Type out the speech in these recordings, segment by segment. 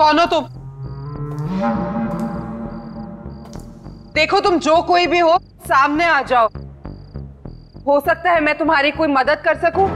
कौन हो तुम? देखो तुम जो कोई भी हो सामने आ जाओ, हो सकता है मैं तुम्हारी कोई मदद कर सकूं।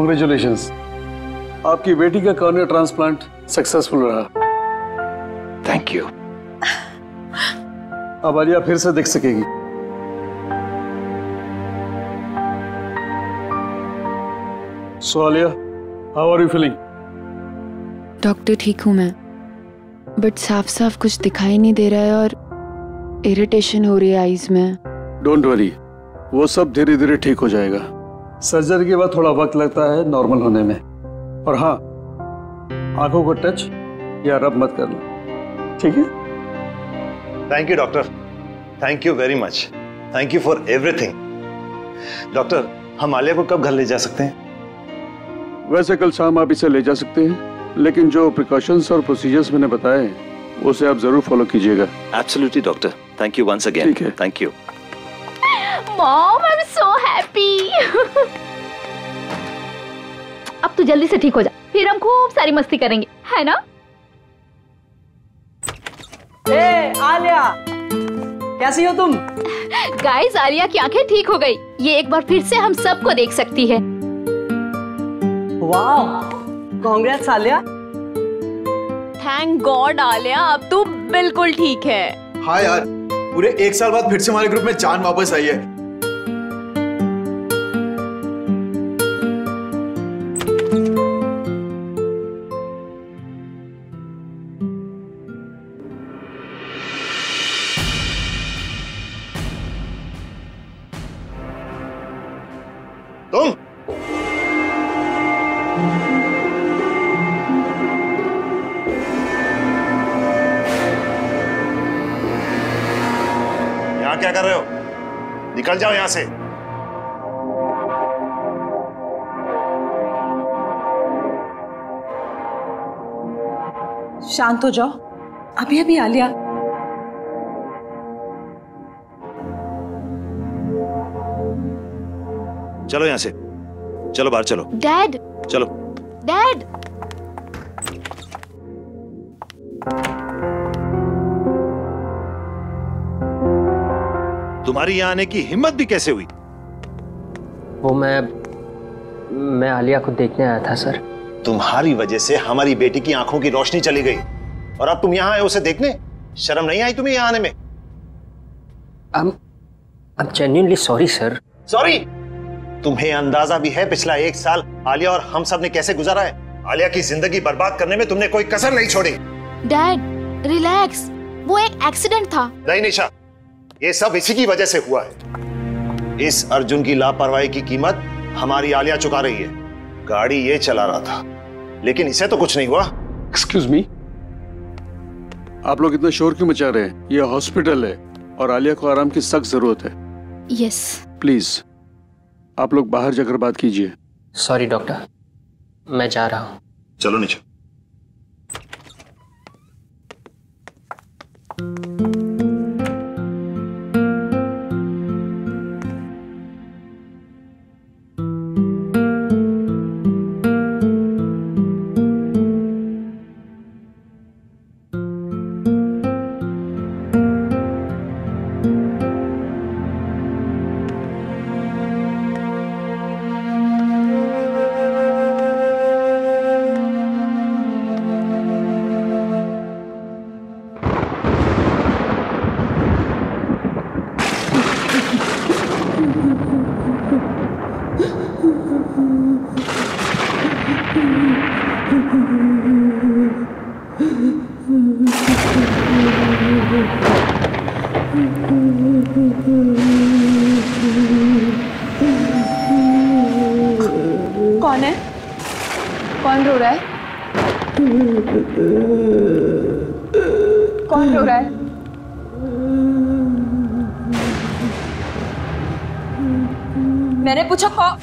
Congratulations, आपकी बेटी का कॉर्निया ट्रांसप्लांट सक्सेसफुल रहा। Thank you. अब आलिया फिर से दिख सकेगी। So Alia, how are you feeling? Doctor ठीक हूँ मैं, बट साफ साफ कुछ दिखाई नहीं दे रहा है और इरिटेशन हो रही है आईज में। डोंट वरी, वो सब धीरे धीरे ठीक हो जाएगा। सर्जरी के बाद थोड़ा वक्त लगता है नॉर्मल होने में। और हाँ, आंखों को टच या रब मत करना, ठीक है? Thank you doctor, thank you very much, thank you for everything. Doctor, हम आलिया को कब घर ले जा सकते हैं? वैसे कल शाम आप इसे ले जा सकते हैं, लेकिन जो प्रिकॉशंस और प्रोसीजर्स मैंने बताए उसे आप जरूर फॉलो कीजिएगा। Absolutely doctor, thank you once again. Thank you. Mom, I'm so happy. अब तू जल्दी से ठीक हो जा, फिर हम खूब सारी मस्ती करेंगे, है ना? Hey, आलिया, कैसी हो तुम? Guys, आलिया की आंखें ठीक हो गई। ये एक बार फिर से हम सबको देख सकती है। Wow, congrats Alia. Thank God Alia, अब तू बिल्कुल ठीक है। हाँ यार, पूरे एक साल बाद फिर से हमारे ग्रुप में जान वापस आई है। जाओ यहाँ से। शांत हो जाओ। अभी अभी आलिया। चलो यहाँ से, चलो बाहर चलो। डैड, चलो डैड। तुम्हारी यहाँ आने की हिम्मत भी कैसे हुई? वो मैं आलिया को देखने आया था सर। तुम्हारी वजह से हमारी बेटी की आंखों की रोशनी चली गई और अब तुम यहाँ आए उसे देखने? शर्म नहीं आई तुम्हें यहाँ आने में? I'm genuinely sorry sir. Sorry? तुम्हें अंदाजा भी है पिछला एक साल आलिया और हम सब ने कैसे गुजारा है? आलिया की जिंदगी बर्बाद करने में तुमने कोई कसर नहीं छोड़ी। डैड रिलैक्स, वो एक एक्सीडेंट था। नहीं निशा, ये सब इसी की वजह से हुआ है। इस अर्जुन की लापरवाही की कीमत हमारी आलिया चुका रही है। गाड़ी ये चला रहा था लेकिन इसे तो कुछ नहीं हुआ। एक्सक्यूज मी, आप लोग इतना शोर क्यों मचा रहे हैं? ये हॉस्पिटल है और आलिया को आराम की सख्त जरूरत है। यस प्लीज, आप लोग बाहर जाकर बात कीजिए। सॉरी डॉक्टर, मैं जा रहा हूँ। चलो नीचे। मैंने पूछा कौन?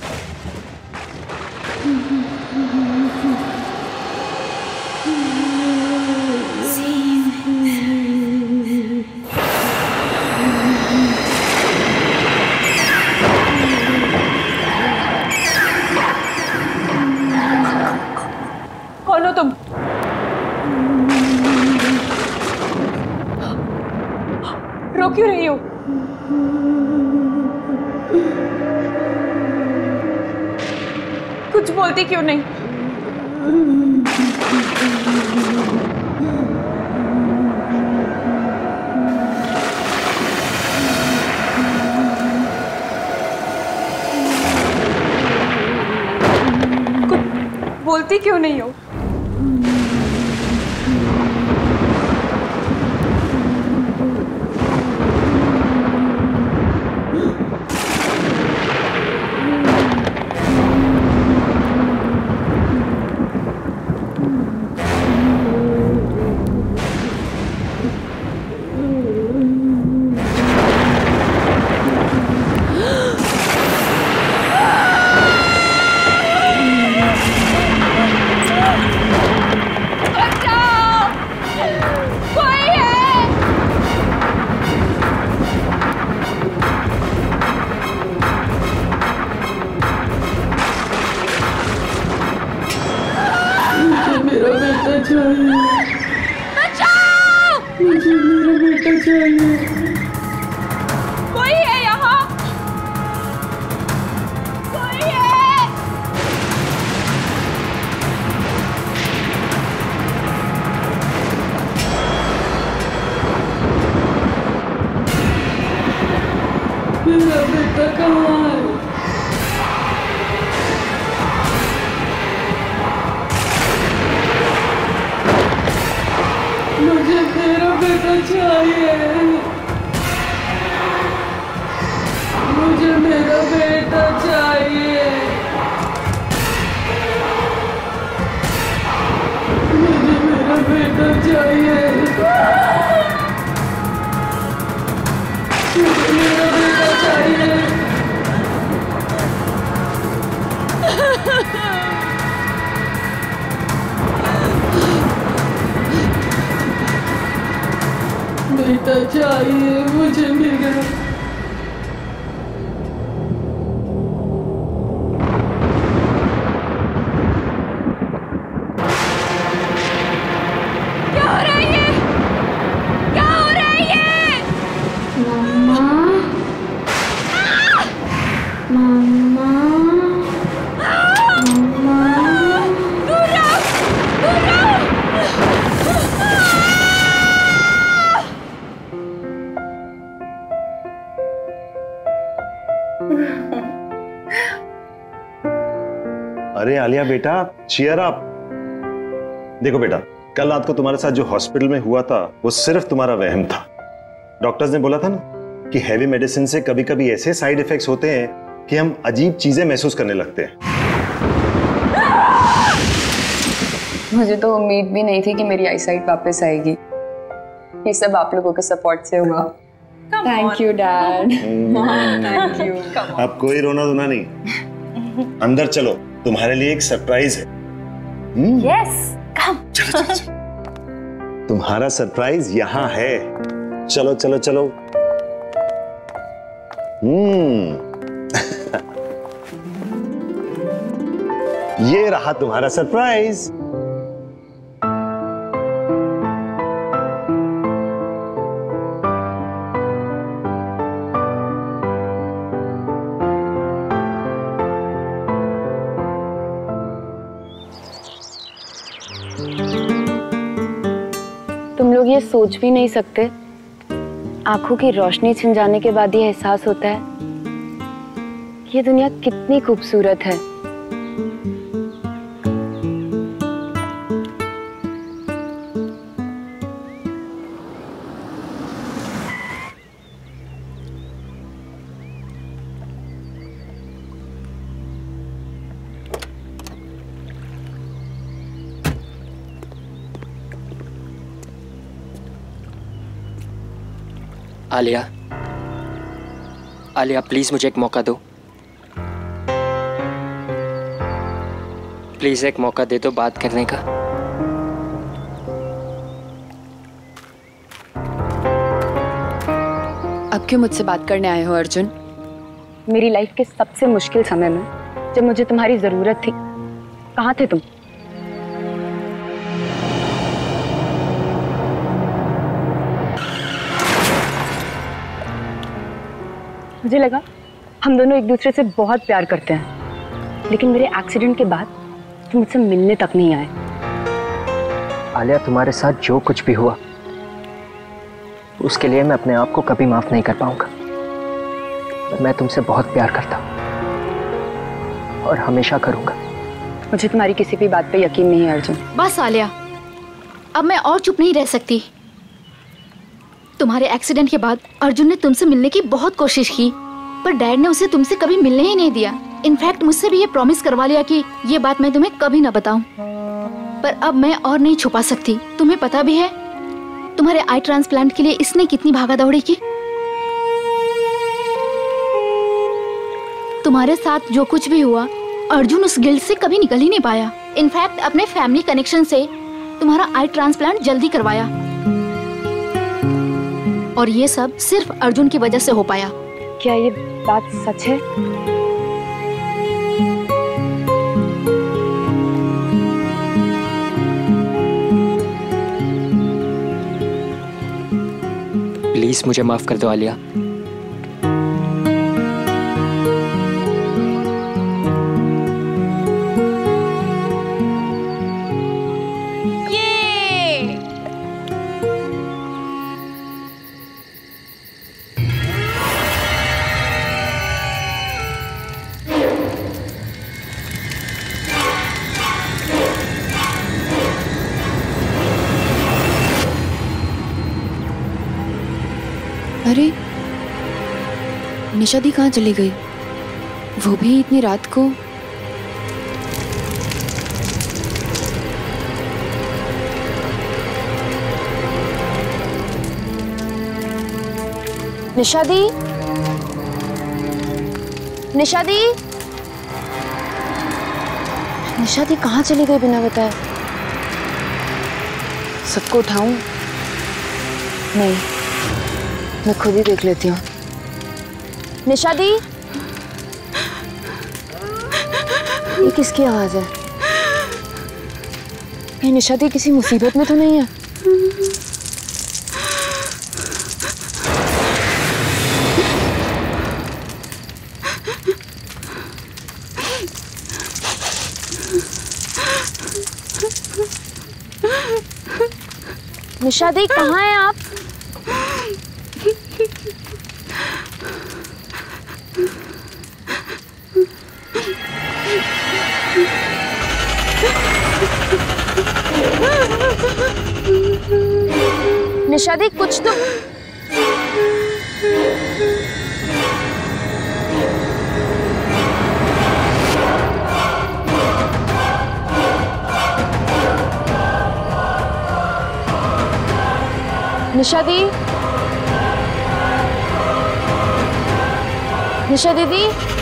कौन हो तुम? रो क्यों रही हो? कुछ बोलती क्यों नहीं? कुछ बोलती क्यों नहीं हो? कविता चाहिए मुझे मिल गई। अरे आलिया बेटा, चीयर अप। देखो बेटा, कल रात को तुम्हारे साथ जो हॉस्पिटल में हुआ था वो सिर्फ तुम्हारा वहम था। डॉक्टर्स ने बोला था ना कि हैवी मेडिसिन से कभी कभी ऐसे साइड इफेक्ट्स होते हैं कि हम अजीब चीजें महसूस करने लगते हैं। मुझे तो उम्मीद भी नहीं थी कि मेरी आईसाइट वापस आएगी। ये सब आप लोगों के सपोर्ट से हुआ। Thank you dad. Thank you. अब कोई रोना धोना नहीं, अंदर चलो, तुम्हारे लिए एक सरप्राइज है। Yes, come. चलो चलो चलो। तुम्हारा सरप्राइज यहाँ है, चलो चलो चलो। ये रहा तुम्हारा सरप्राइज। ये सोच भी नहीं सकते, आंखों की रोशनी छिन जाने के बाद ये एहसास होता है ये दुनिया कितनी खूबसूरत है। आलिया, आलिया प्लीज मुझे एक मौका दो, प्लीज एक मौका दे दो बात करने का। अब क्यों मुझसे बात करने आए हो अर्जुन? मेरी लाइफ के सबसे मुश्किल समय में जब मुझे तुम्हारी जरूरत थी, कहाँ थे तुम? मुझे लगा हम दोनों एक दूसरे से बहुत प्यार करते हैं, लेकिन मेरे एक्सीडेंट के बाद तुम मुझसे मिलने तक नहीं आए। आलिया, तुम्हारे साथ जो कुछ भी हुआ उसके लिए मैं अपने आप को कभी माफ नहीं कर पाऊंगा। मैं तुमसे बहुत प्यार करता हूँ और हमेशा करूंगा। मुझे तुम्हारी किसी भी बात पे यकीन नहीं है अर्जुन। बस आलिया, अब मैं और चुप नहीं रह सकती। तुम्हारे एक्सीडेंट के बाद अर्जुन ने तुमसे मिलने की बहुत कोशिश की, पर डैड ने उसे तुमसे कभी मिलने ही नहीं दिया। इनफैक्ट मुझसे भी ये प्रॉमिस करवा लिया कि ये बात मैं तुम्हें कभी ना बताऊं। पर अब मैं और नहीं छुपा सकती। तुम्हें पता भी है तुम्हारे आई ट्रांसप्लांट के लिए इसने कितनी भागा दौड़ी की। तुम्हारे साथ जो कुछ भी हुआ, अर्जुन उस गिल्ट से कभी निकल ही नहीं पाया। इनफैक्ट अपने फैमिली कनेक्शन से तुम्हारा आई ट्रांसप्लांट जल्दी करवाया, और ये सब सिर्फ अर्जुन की वजह से हो पाया। क्या ये बात सच है? प्लीज मुझे माफ कर दो आलिया। अरे, निशा दी कहाँ चली गई? वो भी इतनी रात को? निशा दी, निशा दी, निशा दी कहाँ चली गई बिना बताए? सबको उठाऊं? नहीं, मैं खुद ही देख लेती हूँ। निशा दी, ये किसकी आवाज है? ये निशा दी किसी मुसीबत में तो नहीं है? निशा दी कहाँ हैं आप? निशा दी कुछ तो निशा दी, निशा दीदी, निशा दी,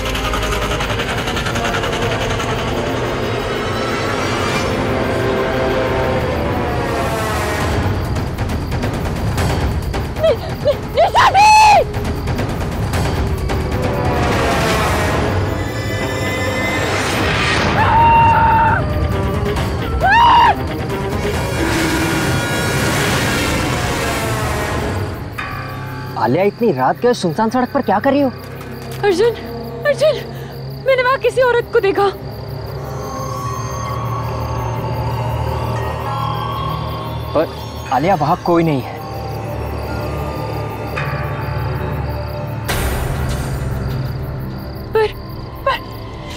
आलिया इतनी रात को सुनसान सड़क पर क्या कर रही हो? अर्जुन, अर्जुन, मैंने वहां किसी औरत को देखा। पर आलिया वहां कोई नहीं है। पर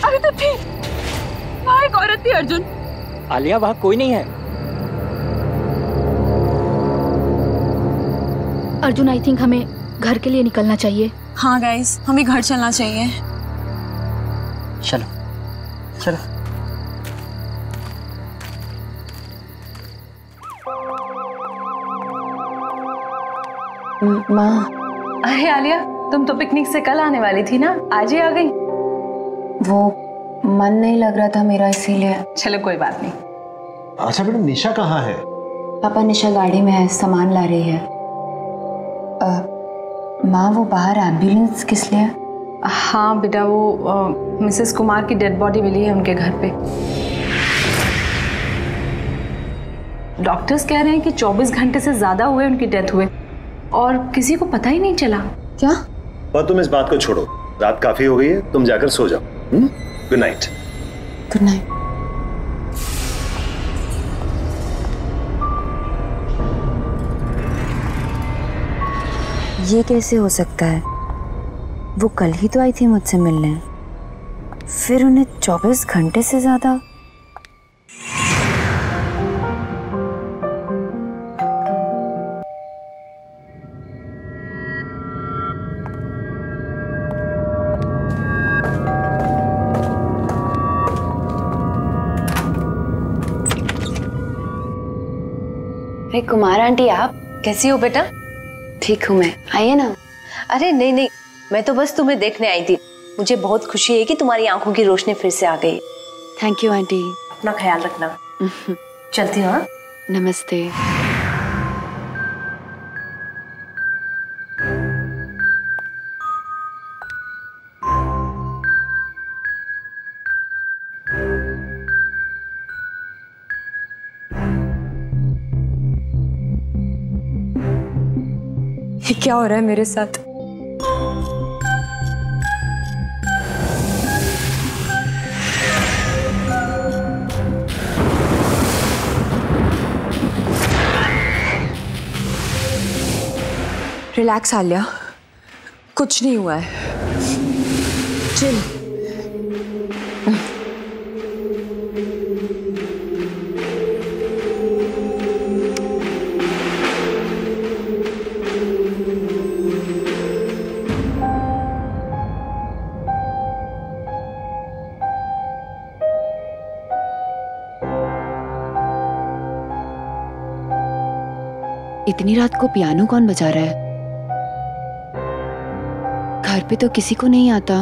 अभी तो थी, वहां एक औरत थी अर्जुन। आलिया वहां कोई नहीं है। अर्जुन, आई थिंक हमें घर के लिए निकलना चाहिए। हाँ गाइस, हमें घर चलना चाहिए। चलो चलो। माँ, अरे आलिया, तुम तो पिकनिक से कल आने वाली थी ना, आज ही आ गई। वो मन नहीं लग रहा था मेरा, इसीलिए। चलो कोई बात नहीं। अच्छा बेटा, निशा कहाँ है? पापा, निशा गाड़ी में है, सामान ला रही है। माँ, वो बाहर एम्बुलेंस किस लिए? हाँ बेटा, वो मिसेस कुमार की डेड बॉडी मिली है उनके घर पे। डॉक्टर्स कह रहे हैं कि 24 घंटे से ज़्यादा हुए उनकी डेथ हुए और किसी को पता ही नहीं चला। क्या? पर तुम इस बात को छोड़ो, रात काफ़ी हो गई है, तुम जाकर सो जाओ। Good night. Good night. ये कैसे हो सकता है? वो कल ही तो आई थी मुझसे मिलने, फिर उन्हें 24 घंटे से ज़्यादा। अरे कुमार आंटी, आप कैसी हो बेटा? ठीक हूँ मैं। आइए ना। अरे नहीं नहीं, मैं तो बस तुम्हें देखने आई थी। मुझे बहुत खुशी है कि तुम्हारी आंखों की रोशनी फिर से आ गई। Thank you aunty. अपना ख्याल रखना। चलती हूँ। नमस्ते। क्या हो रहा है मेरे साथ? रिलैक्स आलिया, कुछ नहीं हुआ है। चिल। इतनी रात को पियानो कौन बजा रहा है? घर पे तो किसी को नहीं आता।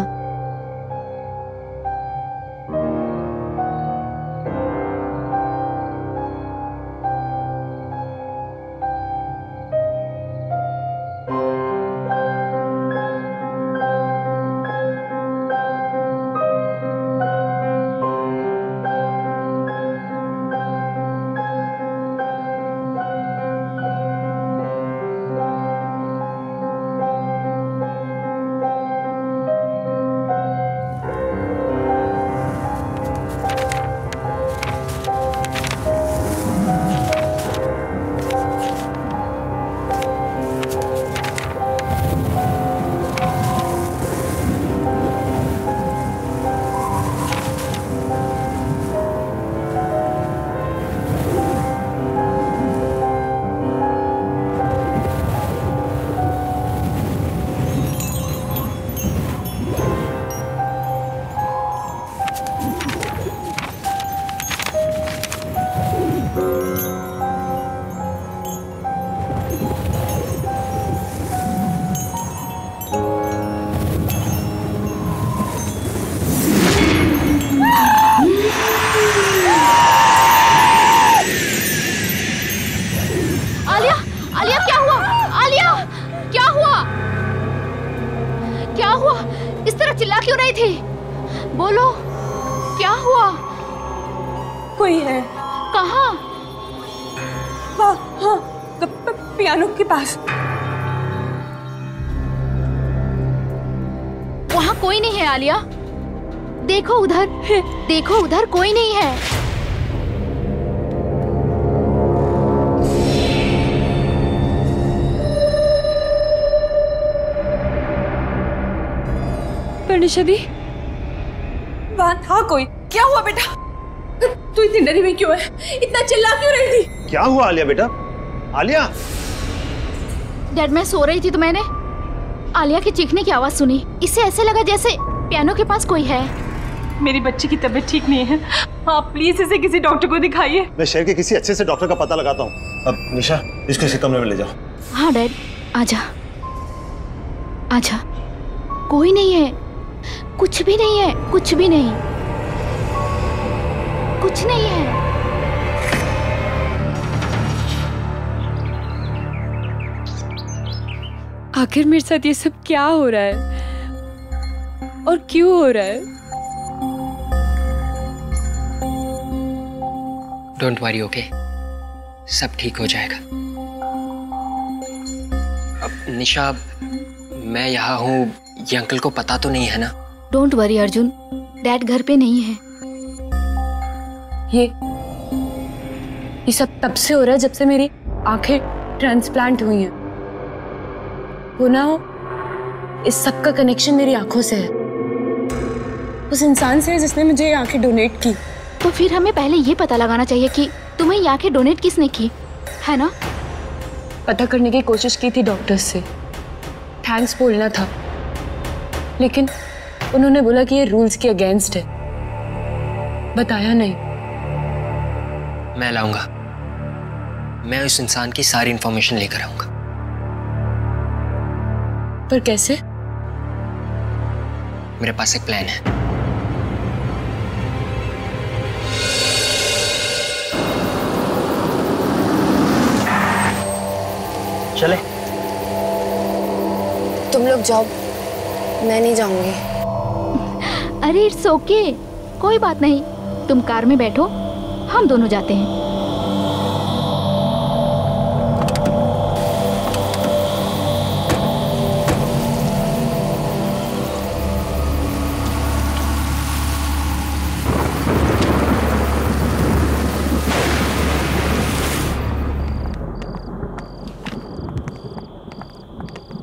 क्यों नहीं थी? बोलो क्या हुआ? कोई है। कहाँ? हाँ, पियानो के पास। वहाँ कोई नहीं है आलिया। देखो उधर, देखो उधर कोई नहीं है। निशा दी, वहाँ था कोई। क्या हुआ बेटा? तू इतनी डरी हुई क्यों है? इतना चिल्ला क्यों रही थी? क्या हुआ आलिया बेटा? आलिया? डैड मैं सो रही थी तो मैंने आलिया के चीखने की आवाज सुनी। इससे ऐसे लगा जैसे पियानो के पास कोई है। मेरी बच्ची की तबीयत ठीक नहीं है, आप प्लीज इसे किसी डॉक्टर को दिखाइए। मैं शहर के किसी अच्छे से डॉक्टर का पता लगाता हूँ। अब निशा इसको इसी कमरे में ले जाओ। हाँ डैड आजा आजा। कोई नहीं है, कुछ भी नहीं है, कुछ भी नहीं, कुछ नहीं है। आखिर मेरे साथ ये सब क्या हो रहा है और क्यों हो रहा है? डोंट वरी, ओके, सब ठीक हो जाएगा। अब निशा मैं यहाँ हूँ, ये अंकल को पता तो नहीं है ना? डोंट वरी अर्जुन, डैड घर पे नहीं है। ये सब तब से हो रहा है जब से मेरी आंखें ट्रांसप्लांट हुई हैं। वो ना हो, इस सब का कनेक्शन मेरी आंखों से है, उस इंसान से है जिसने मुझे ये आंखें डोनेट की। तो फिर हमें पहले ये पता लगाना चाहिए कि तुम्हें ये आंखें डोनेट किसने की है ना? पता करने की कोशिश की थी डॉक्टर से, थैंक्स बोलना था, लेकिन उन्होंने बोला कि ये रूल्स के अगेंस्ट है, बताया नहीं। मैं लाऊंगा, मैं उस इंसान की सारी इंफॉर्मेशन लेकर आऊंगा। पर कैसे? मेरे पास एक प्लान है। चले तुम लोग जाओ, मैं नहीं जाऊंगी। अरे इट्स ओके, कोई बात नहीं, तुम कार में बैठो, हम दोनों जाते हैं।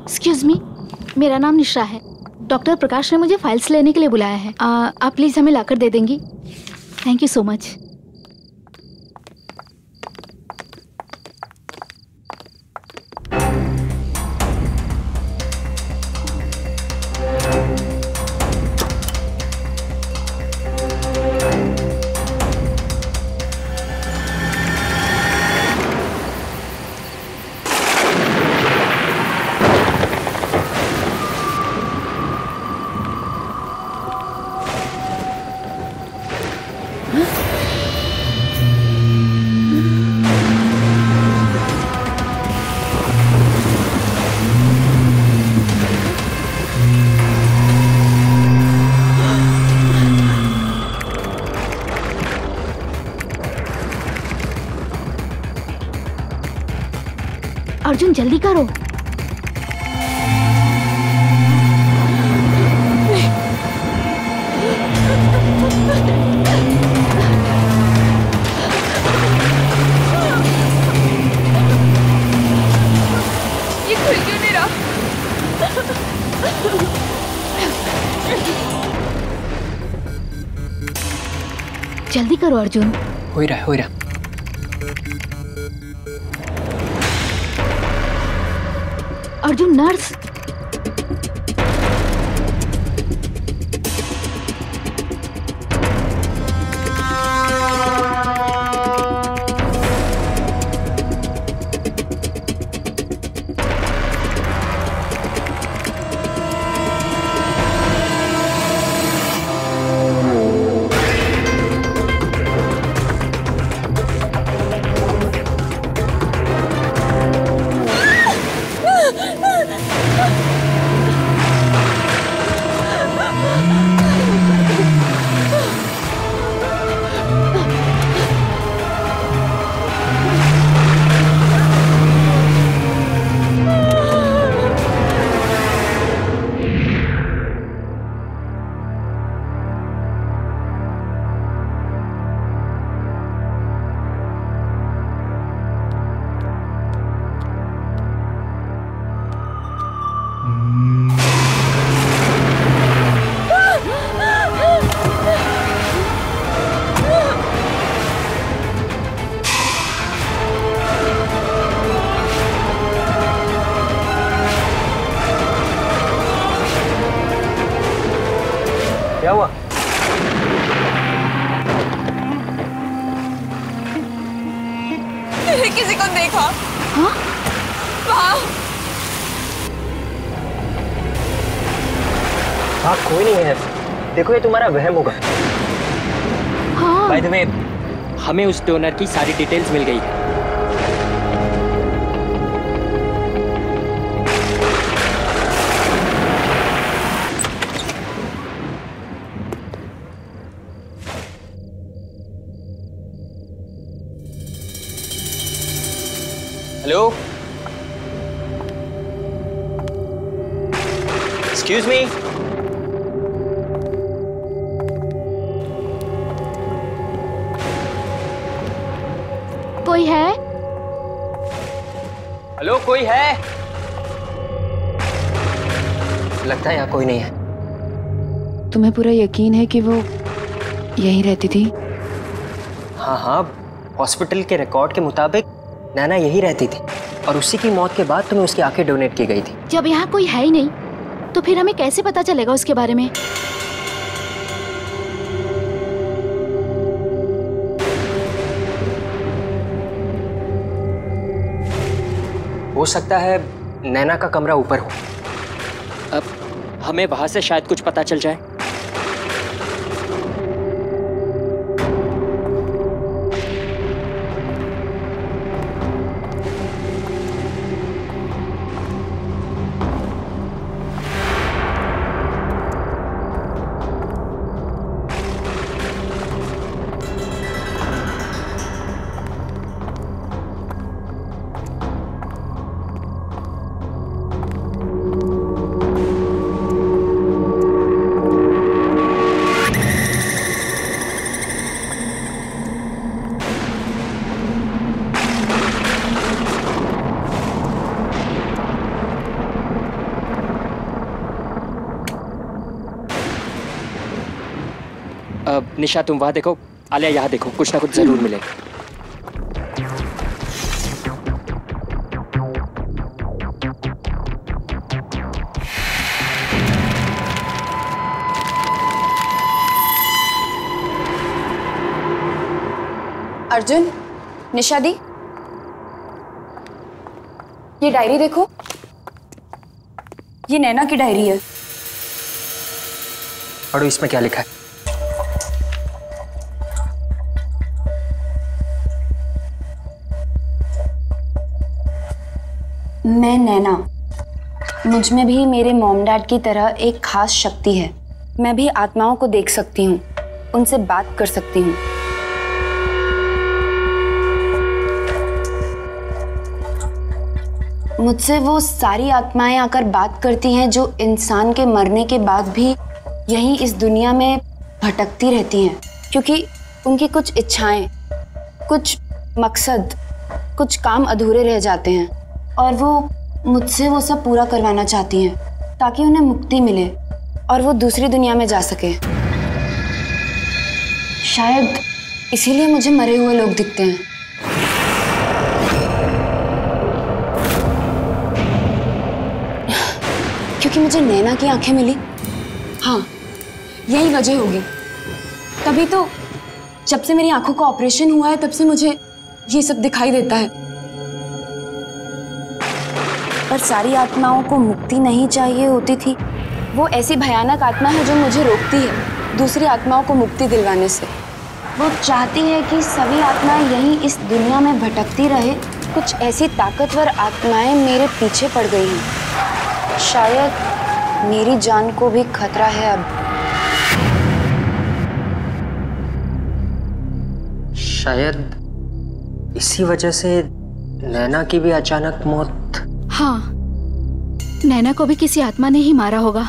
एक्सक्यूज मी, मेरा नाम निशा है। डॉक्टर प्रकाश ने मुझे फाइल्स लेने के लिए बुलाया है। आप प्लीज हमें लाकर दे देंगी? Thank you so much. Arjun जल्दी करो। जल्दी करो अर्जुन। हो रहा, हो रहा। अर्जुन नर्स, क्या हुआ? किसी को देखा? हाँ? हाँ कोई नहीं है। देखो ये तुम्हारा वहम होगा। हाँ। भाई तुम्हें हमें उस डोनर की सारी डिटेल्स मिल गई है। हेलो, एक्सक्यूज मी, कोई है? हेलो, कोई है? लगता है यहाँ कोई नहीं है। तुम्हें पूरा यकीन है कि वो यहीं रहती थी? हाँ हाँ, हॉस्पिटल के रिकॉर्ड के मुताबिक नैना यही रहती थी और उसी की मौत के बाद तुम्हें उसकी आंखें डोनेट की गई थी। जब यहाँ कोई है ही नहीं तो फिर हमें कैसे पता चलेगा उसके बारे में? हो सकता है नैना का कमरा ऊपर हो। अब हमें वहां से शायद कुछ पता चल जाए। निशा तुम वहां देखो, आलिया यहाँ देखो, कुछ ना कुछ जरूर मिलेगा। अर्जुन, निशा दी, ये डायरी देखो, ये नैना की डायरी है। और इसमें क्या लिखा है? मैं नैना, मुझ में भी मेरे मॉम डैड की तरह एक खास शक्ति है। मैं भी आत्माओं को देख सकती हूँ, उनसे बात कर सकती हूँ। मुझसे वो सारी आत्माएं आकर बात करती हैं जो इंसान के मरने के बाद भी यहीं इस दुनिया में भटकती रहती हैं, क्योंकि उनकी कुछ इच्छाएं, कुछ मकसद, कुछ काम अधूरे रह जाते हैं और वो मुझसे वो सब पूरा करवाना चाहती हैं ताकि उन्हें मुक्ति मिले और वो दूसरी दुनिया में जा सके। शायद इसीलिए मुझे मरे हुए लोग दिखते हैं। क्योंकि मुझे नैना की आंखें मिली। हाँ, यही वजह होगी। तभी तो जब से मेरी आंखों का ऑपरेशन हुआ है तब से मुझे ये सब दिखाई देता है। पर सारी आत्माओं को मुक्ति नहीं चाहिए होती थी। वो ऐसी भयानक आत्मा है जो मुझे रोकती है दूसरी आत्माओं को मुक्ति दिलवाने से। वो चाहती है कि सभी आत्माएं यहीं इस दुनिया में भटकती रहे। कुछ ऐसी ताकतवर आत्माएं मेरे पीछे पड़ गई हैं। शायद मेरी जान को भी खतरा है अब। शायद इसी वजह से नैना की भी अचानक मौत। हाँ, नैना को भी किसी आत्मा ने ही मारा होगा।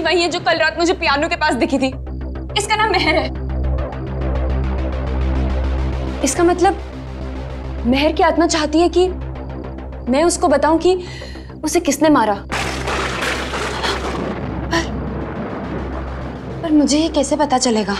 लड़की वही है जो कल रात मुझे पियानो के पास दिखी थी। इसका नाम मेहर है। इसका मतलब मेहर की आत्मा चाहती है कि मैं उसको बताऊं कि उसे किसने मारा। पर मुझे ये कैसे पता चलेगा?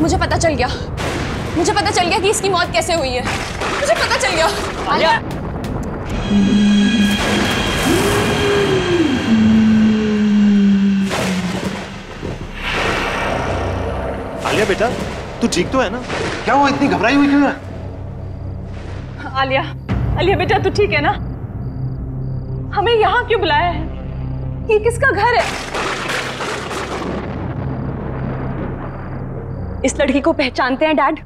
मुझे पता चल गया कि इसकी मौत कैसे हुई है। मुझे पता चल गया। आलिया। आलिया बेटा, तू ठीक तो है ना? क्या हुआ, इतनी घबराई हुई क्यों है? आलिया, आलिया बेटा, तू ठीक है ना? हमें यहाँ क्यों बुलाया है? ये किसका घर है? इस लड़की को पहचानते हैं डैड?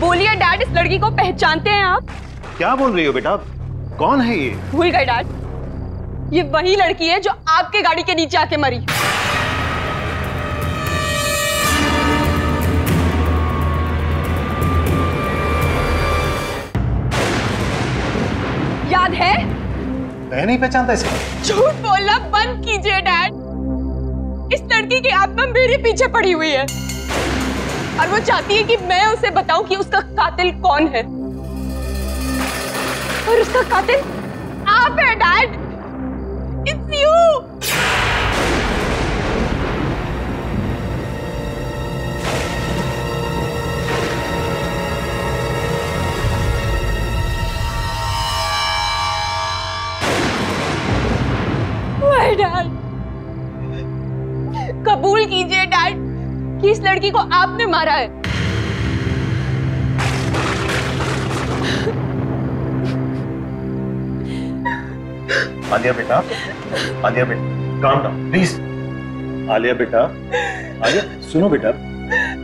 बोलिए डैड, इस लड़की को पहचानते हैं आप? क्या बोल रही हो बेटा, कौन है ये? भूल गए डैड, ये वही लड़की है जो आपके गाड़ी के नीचे आके मरी। याद है? मैं नहीं पहचानता इसे। झूठ बोलना बंद कीजिए डैड। इस लड़की की आत्मा मेरे पीछे पड़ी हुई है और वो चाहती है कि मैं उसे बताऊं कि उसका कातिल कौन है। और उसका कातिल आप है डैड। It's you. कबूल कीजिए डैड कि इस लड़की को आपने मारा है। आलिया बेटा, आलिया बेटा, काम डाउन प्लीज। आलिया बेटा, आलिया सुनो बेटा,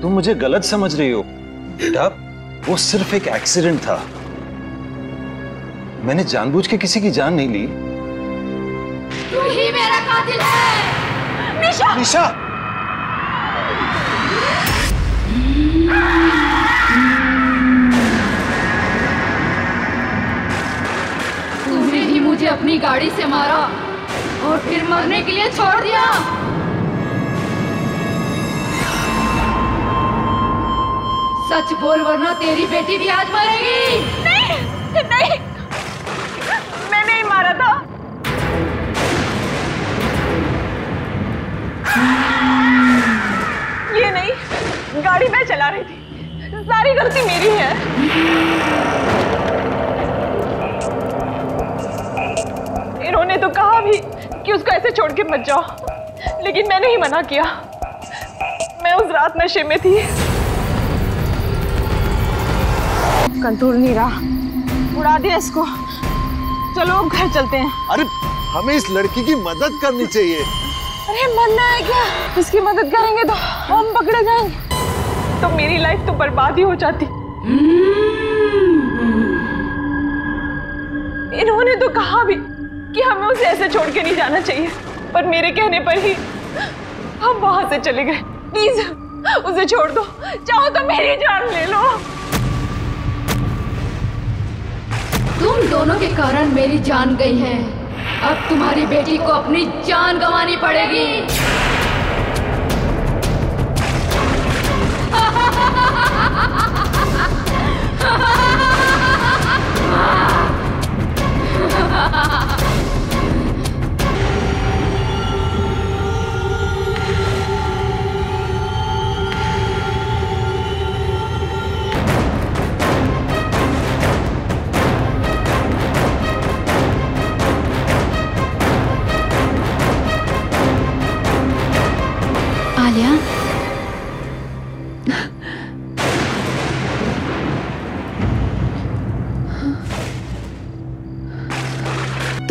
तुम मुझे गलत समझ रही हो। बेटा, वो सिर्फ एक एक्सीडेंट था। मैंने जानबूझ के किसी की जान नहीं ली। तू ही मेरा कातिल है। निशा, निशा, तूने ही मुझे अपनी गाड़ी से मारा और फिर मरने के लिए छोड़ दिया। सच बोल वरना तेरी बेटी भी आज मरेगी। नहीं नहीं, मैंने ही मारा था। ये नहीं, गाड़ी मैं चला रही थी। सारी गलती मेरी है। इन्होंने तो कहा भी कि उसको ऐसे छोड़ के मत जाओ, लेकिन मैंने ही मना किया। मैं उस रात नशे में थी, कंट्रोल नहीं रहा, उड़ा दिया इसको। चलो घर चलते हैं। अरे हमें इस लड़की की मदद करनी चाहिए। अरे मरना है क्या? इसकी मदद करेंगे तो हम पकड़े जाएंगे, तो मेरी लाइफ तो बर्बाद ही हो जाती। इन्होंने तो कहा भी कि हमें उसे ऐसे छोड़ के नहीं जाना चाहिए, पर मेरे कहने पर ही हम वहां से चले गए। प्लीज उसे छोड़ दो, चाहो तो मेरी जान ले लो। तुम दोनों के कारण मेरी जान गई है। अब तुम्हारी बेटी को अपनी जान गंवानी पड़ेगी।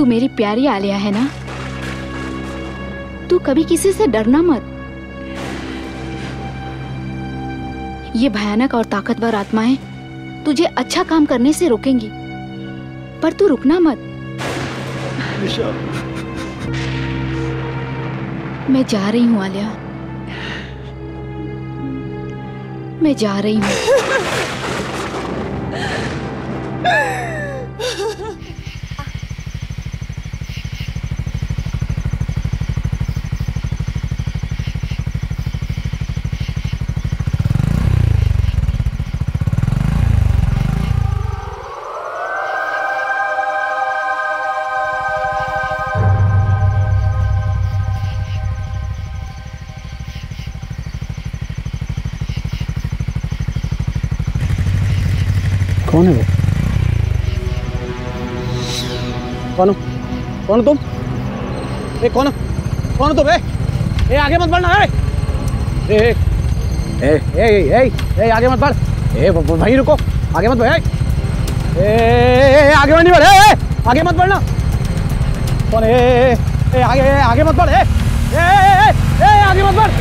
मेरी प्यारी आलिया है ना, तू कभी किसी से डरना मत। ये भयानक और ताकतवर आत्माएं तुझे अच्छा काम करने से रोकेंगी, पर तू रुकना मत। मैं जा रही हूँ आलिया, मैं जा रही हूँ। कौन है वो? कौन हो? कौन हो तुम? ए कौन हो? कौन हो तुम? ए आगे मत बढ़ना। ए ए ए ए ए ए आगे मत बढ़। ए वहीं रुको, आगे मत बढ़। ए ए आगे मत बढ़। ए आगे मत बढ़ना। कौन? ए ए आगे आगे मत बढ़। ए ए ए आगे मत बढ़।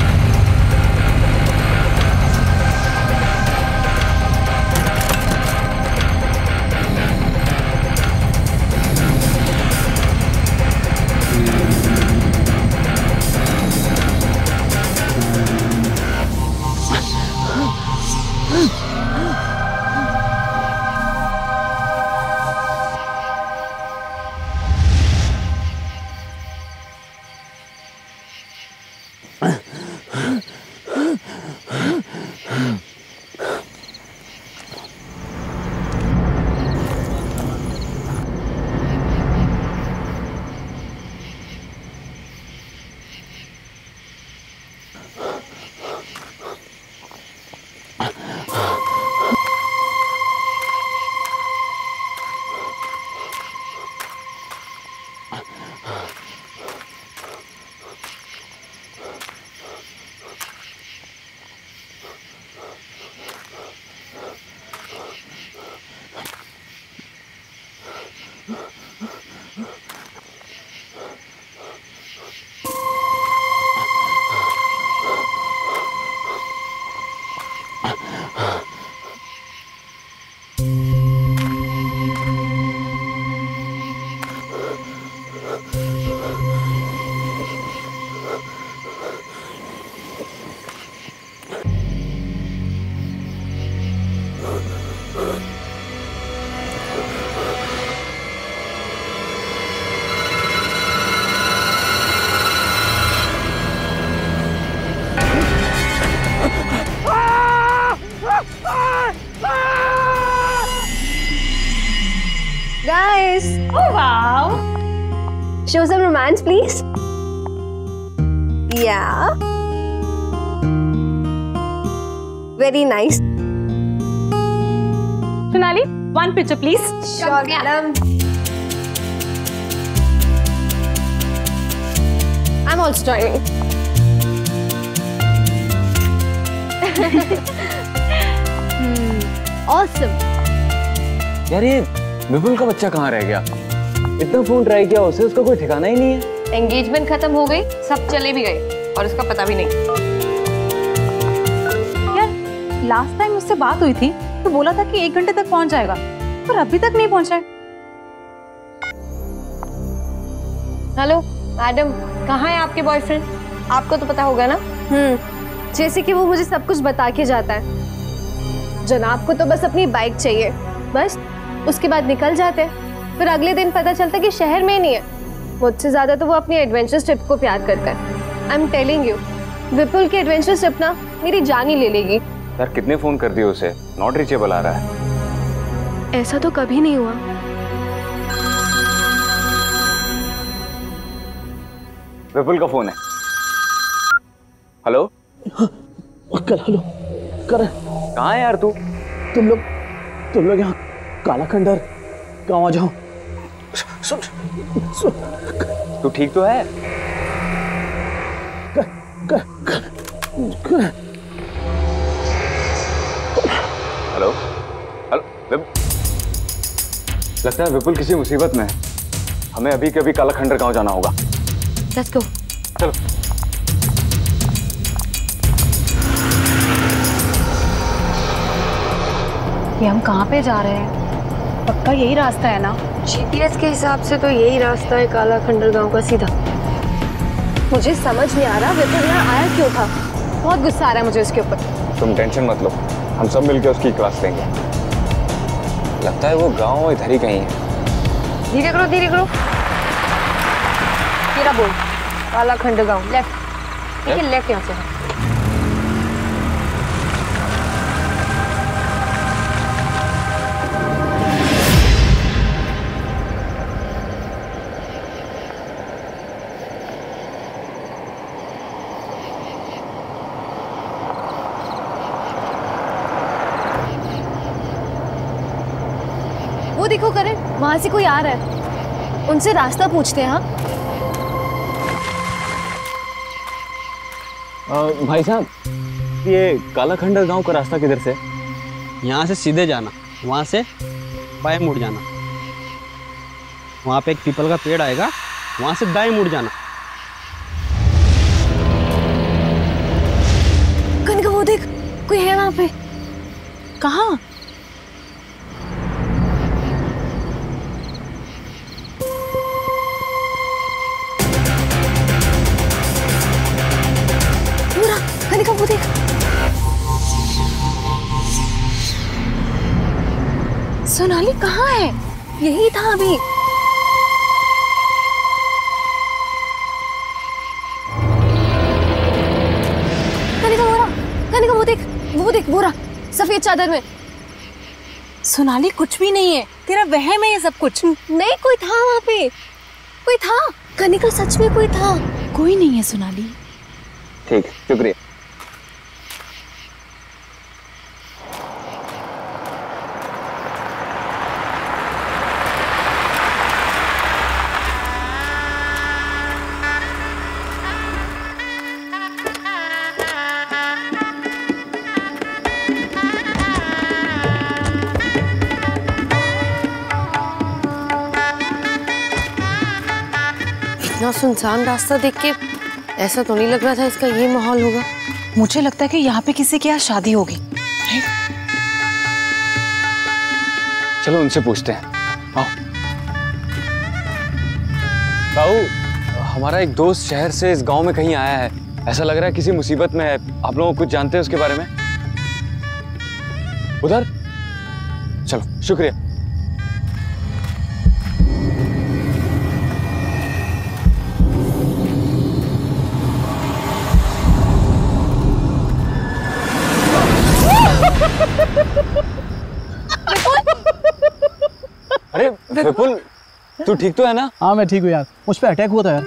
Show some romance, please. Yeah. Very nice. Sonali, one picture, please. Sure, madam. I'm also joining. Awesome. यार ये विपुल का बच्चा कहाँ रह गया? इतना फोन ट्राई किया उसे, उसका कोई ठिकाना ही नहीं है। एंगेजमेंट खत्म हो गई, सब चले भी गए और उसका पता भी नहीं। यार लास्ट टाइम उससे बात हुई थी तो बोला था कि 1 घंटे तक पहुंच जाएगा, पर अभी तक नहीं पहुंचा है। हेलो मैडम, कहाँ है आपके बॉयफ्रेंड? आपको तो पता होगा ना। जैसे कि वो मुझे सब कुछ बता के जाता है। जनाब को तो बस अपनी बाइक चाहिए, बस उसके बाद निकल जाते हैं। फिर अगले दिन पता चलता कि शहर में नहीं है। मुझसे ज़्यादा तो वो अपनी एडवेंचर ट्रिप को प्यार करता है। I am telling you, Vipul की एडवेंचर ट्रिप ना मेरी जान ही ले लेगी। यार कितने फ़ोन कर दिए उसे, नॉट रीचेबल आ रहा है। ऐसा तो कभी नहीं हुआ। विपुल का फ़ोन है। Hello uncle. हेलो कर, कहाँ है यार तू? तुम लोग यहाँ कालाकंडर गाँव आ जाओ। सुन सुन, तू ठीक तो है? कर, कर, कर, कर। हेलो हेलो, लगता है विपुल किसी मुसीबत में है। हमें अभी के अभी कालाखंडर गांव जाना होगा। Let's go. चलो। ये हम कहाँ पे जा रहे हैं? पक्का यही रास्ता है ना? जीपीएस के हिसाब से तो यही रास्ता है कालाखंडर गांव का सीधा। मुझे समझ नहीं आ रहा विपुल यहाँ आया क्यों था। बहुत गुस्सा आ रहा है मुझे इसके ऊपर। तुम टेंशन मत लो, हम सब मिलकर उसकी क्लास लेंगे। लगता है वो गांव इधर ही कहीं है। धीरे करो धीरे करो। तेरा बोल कालाखंड गांव लेफ्ट। ठीक है लेफ्ट यहाँ से। देखो करण, वहां से कोई आ रहा है, उनसे रास्ता पूछते हैं। भाई साहब ये कालाखंडर गांव का रास्ता किधर से? यहाँ से सीधे जाना, वहां से बाएं मुड़ जाना, वहां पे एक पीपल का पेड़ आएगा, वहां से दाएं मुड़ जाना। कनका वो देख, कोई है वहां पे। कहाँ? सोनाली कहाँ है? यही था अभी। कनिका बोरा, कनिका वो देख, वो देख, बोरा सफेद चादर में। सोनाली कुछ भी नहीं है, तेरा वहम है ये सब कुछ। नहीं कोई था वहाँ पे, कोई था। कनिका सच में कोई था। कोई नहीं है सोनाली। ठीक, शुक्रिया। सुनसान रास्ता देख के ऐसा तो नहीं लग रहा था इसका ये माहौल होगा। मुझे लगता है कि यहाँ पे किसी की आज शादी होगी। चलो उनसे पूछते हैं। आओ। ताऊ, हमारा एक दोस्त शहर से इस गांव में कहीं आया है, ऐसा लग रहा है किसी मुसीबत में है। आप लोगों कुछ जानते हैं उसके बारे में? उधर चलो। शुक्रिया। अरे विपुल, तू ठीक तो है ना? हाँ मैं ठीक हूँ यार। मुझ पे अटैक हुआ था यार।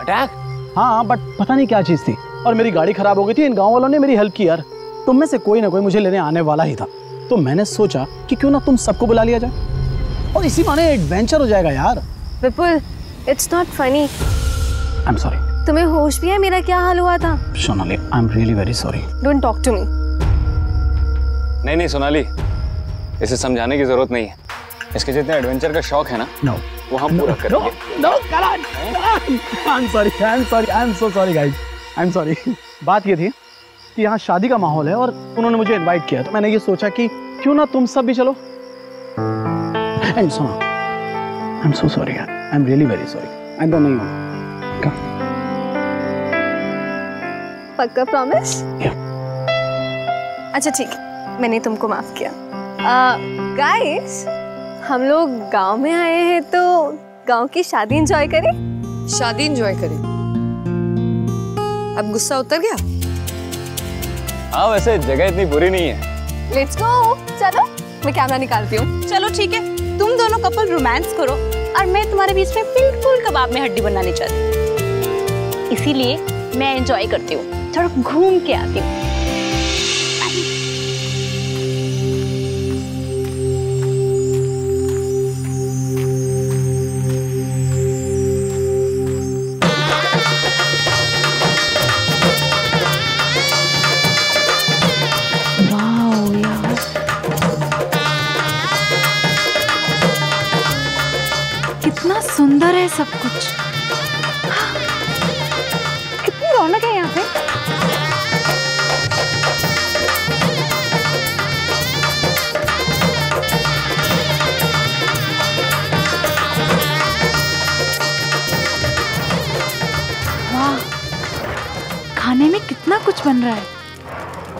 अटैक? हाँ, बट पता नहीं क्या चीज थी, और मेरी गाड़ी खराब हो गई थी। इन गांव वालों ने मेरी हेल्प की यार। तुम में से कोई ना कोई मुझे लेने आने वाला ही था, तो मैंने सोचा कि क्यों ना तुम सबको बुला लिया जाए, और इसी बहाने एडवेंचर हो जाएगा यार। Vipul it's not funny. I am sorry. तुम्हें होश भी है मेरा क्या हाल हुआ था? Sonali I am really very sorry. Don't talk to me. नहीं नहीं सोनाली, इसे समझाने की जरूरत नहीं है। इसके जितने एडवेंचर का शौक है ना, no. वो हम पूरा करेंगे। No Karan, I am sorry guys, I am sorry. बात ये थी कि यहाँ शादी का माहौल है और उन्होंने मुझे इनवाइट किया, तो मैंने ये सोचा कि क्यों ना तुम सब भी चलो। And so I am so sorry यार, I am really very sorry. I don't know. पक्का प्रॉमिस? या। अच्छा ठीक, मैंने तुमको माफ किया। गाइस, हम लोग गांव में आए हैं तो गांव की शादी एंजॉय करें। शादी एंजॉय करें। अब गुस्सा उतर गया? हाँ वैसे जगह इतनी बुरी नहीं है। Let's go. चलो मैं कैमरा निकालती हूँ। चलो ठीक है, तुम दोनों कपल रोमांस करो और मैं तुम्हारे बीच में बिल्कुल कबाब में हड्डी बनानी चाहती, इसीलिए मैं एंजॉय करती हूँ, थोड़ा घूम के आती हूँ। सब कुछ। कितनी रौनक है यहाँ पे। वाह, खाने में कितना कुछ बन रहा है।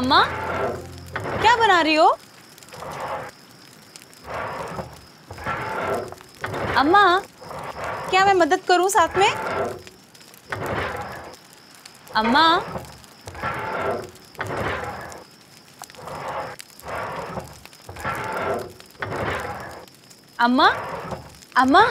अम्मा, क्या बना रही हो? अम्मा, क्या मैं मदद करूं साथ में? अम्मा, अम्मा, अम्मा,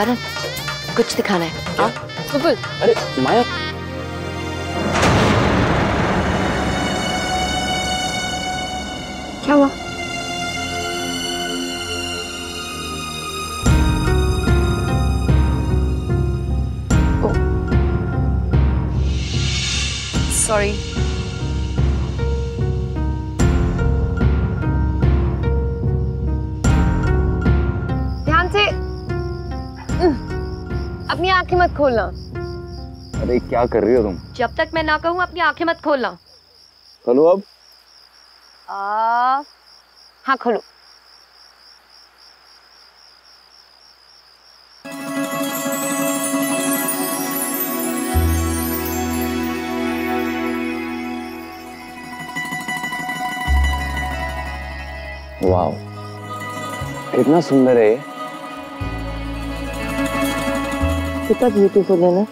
करण, कुछ दिखाना है। आप विपुल। अरे माया, क्या हुआ? सॉरी। ध्यान से अपनी आंखें मत खोलना। अरे क्या कर रही हो तुम? जब तक मैं ना कहूँ अपनी आंखें मत खोलना। खोलो अब। हाँ खोलो। वाव, कितना सुंदर है ये। कितना ब्यूटीफुल है ना।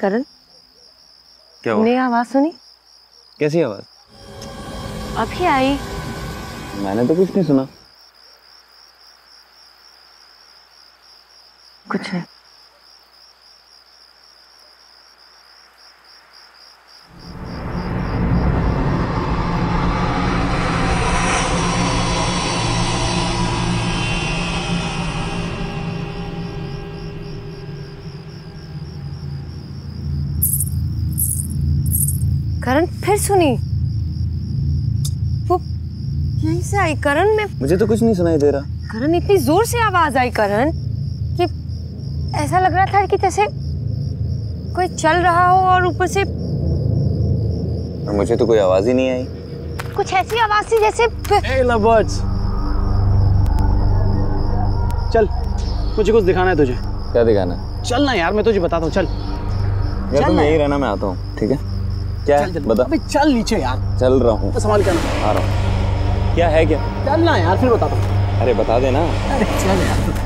करण, क्या हुआ? नई आवाज सुनी? कैसी आवाज? अभी आई। मैंने तो कुछ नहीं सुना। कुछ है करण, फिर सुनी। वो यहीं से आई करण। मैं मुझे तो कुछ नहीं सुनाई दे रहा। करण, इतनी जोर से आवाज आई करण कि ऐसा लग रहा था कि जैसे कोई चल रहा हो और ऊपर से। और मुझे तो कोई आवाज ही नहीं आई। कुछ ऐसी आवाज थी जैसे। ए लवर्ड्स, चल मुझे कुछ दिखाना है तुझे। क्या दिखाना है? चल ना यार, मैं तुझे बताता हूँ। चल यार, तुम यहीं रहना, मैं आता हूँ। ठीक है? क्या है? बता। अबे चल नीचे यार। चल रहा हूँ। संभाल के आ रहा हूँ। क्या है? क्या चलना यार, फिर बता दो। अरे बता देना। अरे चल यार।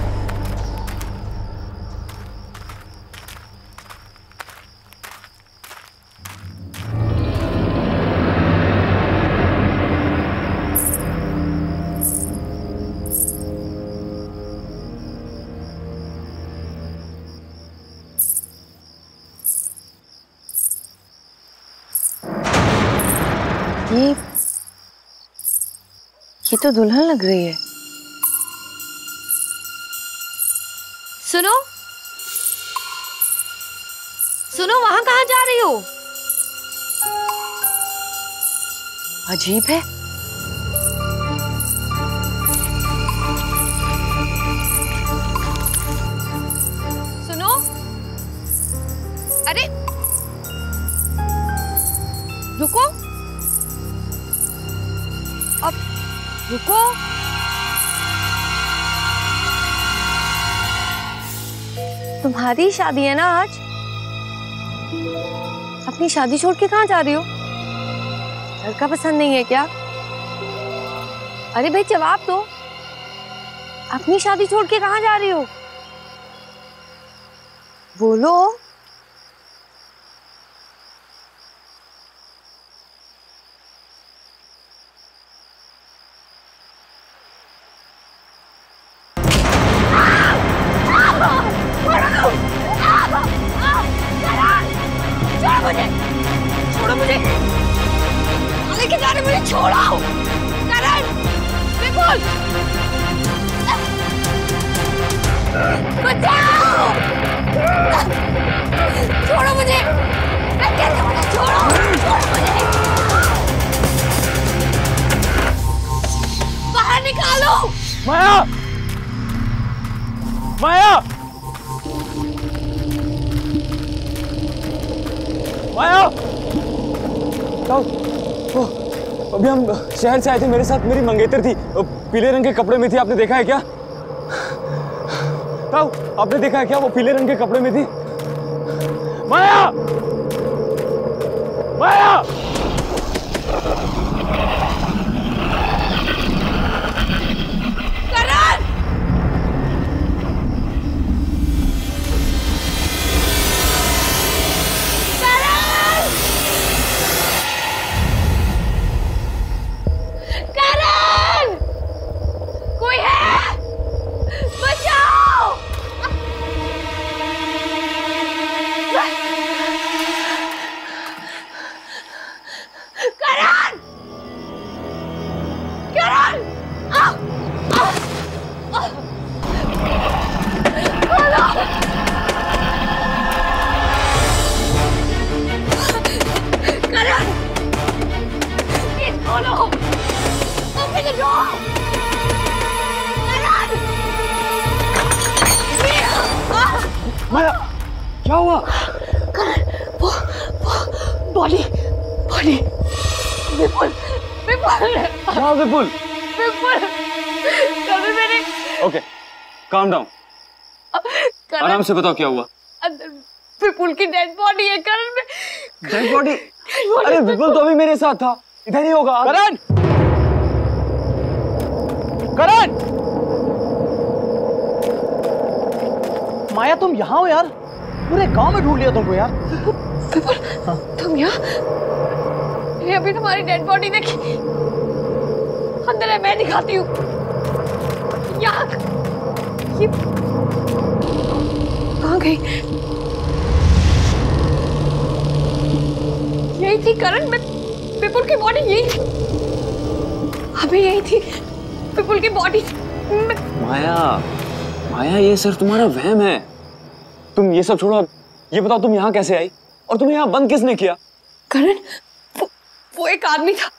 ये तो दुल्हन लग रही है। सुनो सुनो, वहां कहाँ जा रही हो? अजीब है, सुनो। अरे रुको, अब रुको। तुम्हारी शादी है ना आज? अपनी शादी छोड़ के कहाँ जा रही हो? लड़का पसंद नहीं है क्या? अरे भाई जवाब दो, अपनी शादी छोड़ के कहाँ जा रही हो? बोलो। शहर से आए थे, मेरे साथ मेरी मंगेतर थी, पीले रंग के कपड़े में थी। आपने देखा है क्या? ताऊ, आपने देखा है क्या? वो पीले रंग के कपड़े में थी। माया, माया, से बताओ क्या हुआ? अंदर विपुल की डेड बॉडी है। करण में डेड बॉडी? अरे विपुल तो अभी मेरे साथ था, इधर ही होगा। करण, करण, माया तुम यहाँ हो यार? पूरे गांव में ढूंढ लिया तुमको यार। विपुल, हाँ? तुम यहाँ? ये अभी तुम्हारी डेड बॉडी देखी अंदर है, मैं दिखाती हूँ। यहाँ गई यही थी करण में, विपुल की बॉडी यही थी। अभी यही थी विपुल की बॉडी। माया, माया ये सिर्फ तुम्हारा वहम है। तुम ये सब छोड़ो, ये बताओ तुम यहाँ कैसे आई और तुम्हें यहाँ बंद किसने किया? करण, वो एक आदमी था,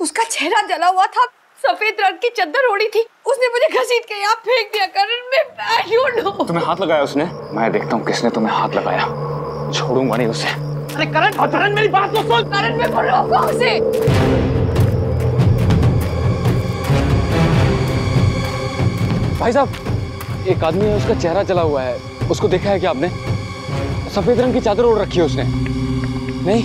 उसका चेहरा जला हुआ था, सफेद रंग की चद्दर ओढ़ी थी, उसने मुझे घसीट के यहाँ फेंक दिया। करण में I don't know। तुम्हें हाथ लगाया उसने? मैं देखता हूँ किसने तुम्हें हाथ लगाया, छोड़ूंगा नहीं उसे। अरे करण, करण मेरी बात तो सुन। करण में बोलूंगा उसे। भाई साहब, एक आदमी है, उसका चेहरा जला हुआ है, उसको देखा है क्या आपने? सफेद रंग की चादर ओढ़ रखी है उसने। नहीं,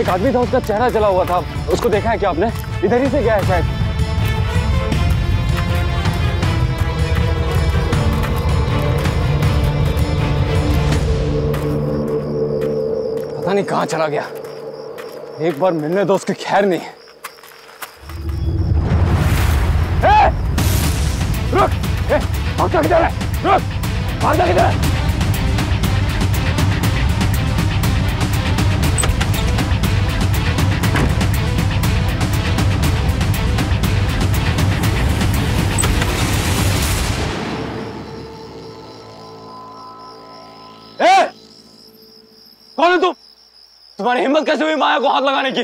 एक आदमी था, उसका चेहरा जला हुआ था, उसको देखा है क्या आपने? इधर ही से गया है शायद, पता नहीं कहाँ चला गया। एक बार मिलने दो उसकी खैर नहीं। ए! रुक! ए! भागता किधर है? रुक! भागता किधर है? तुम्हारी हिम्मत कैसे हुई माया को हाथ लगाने की?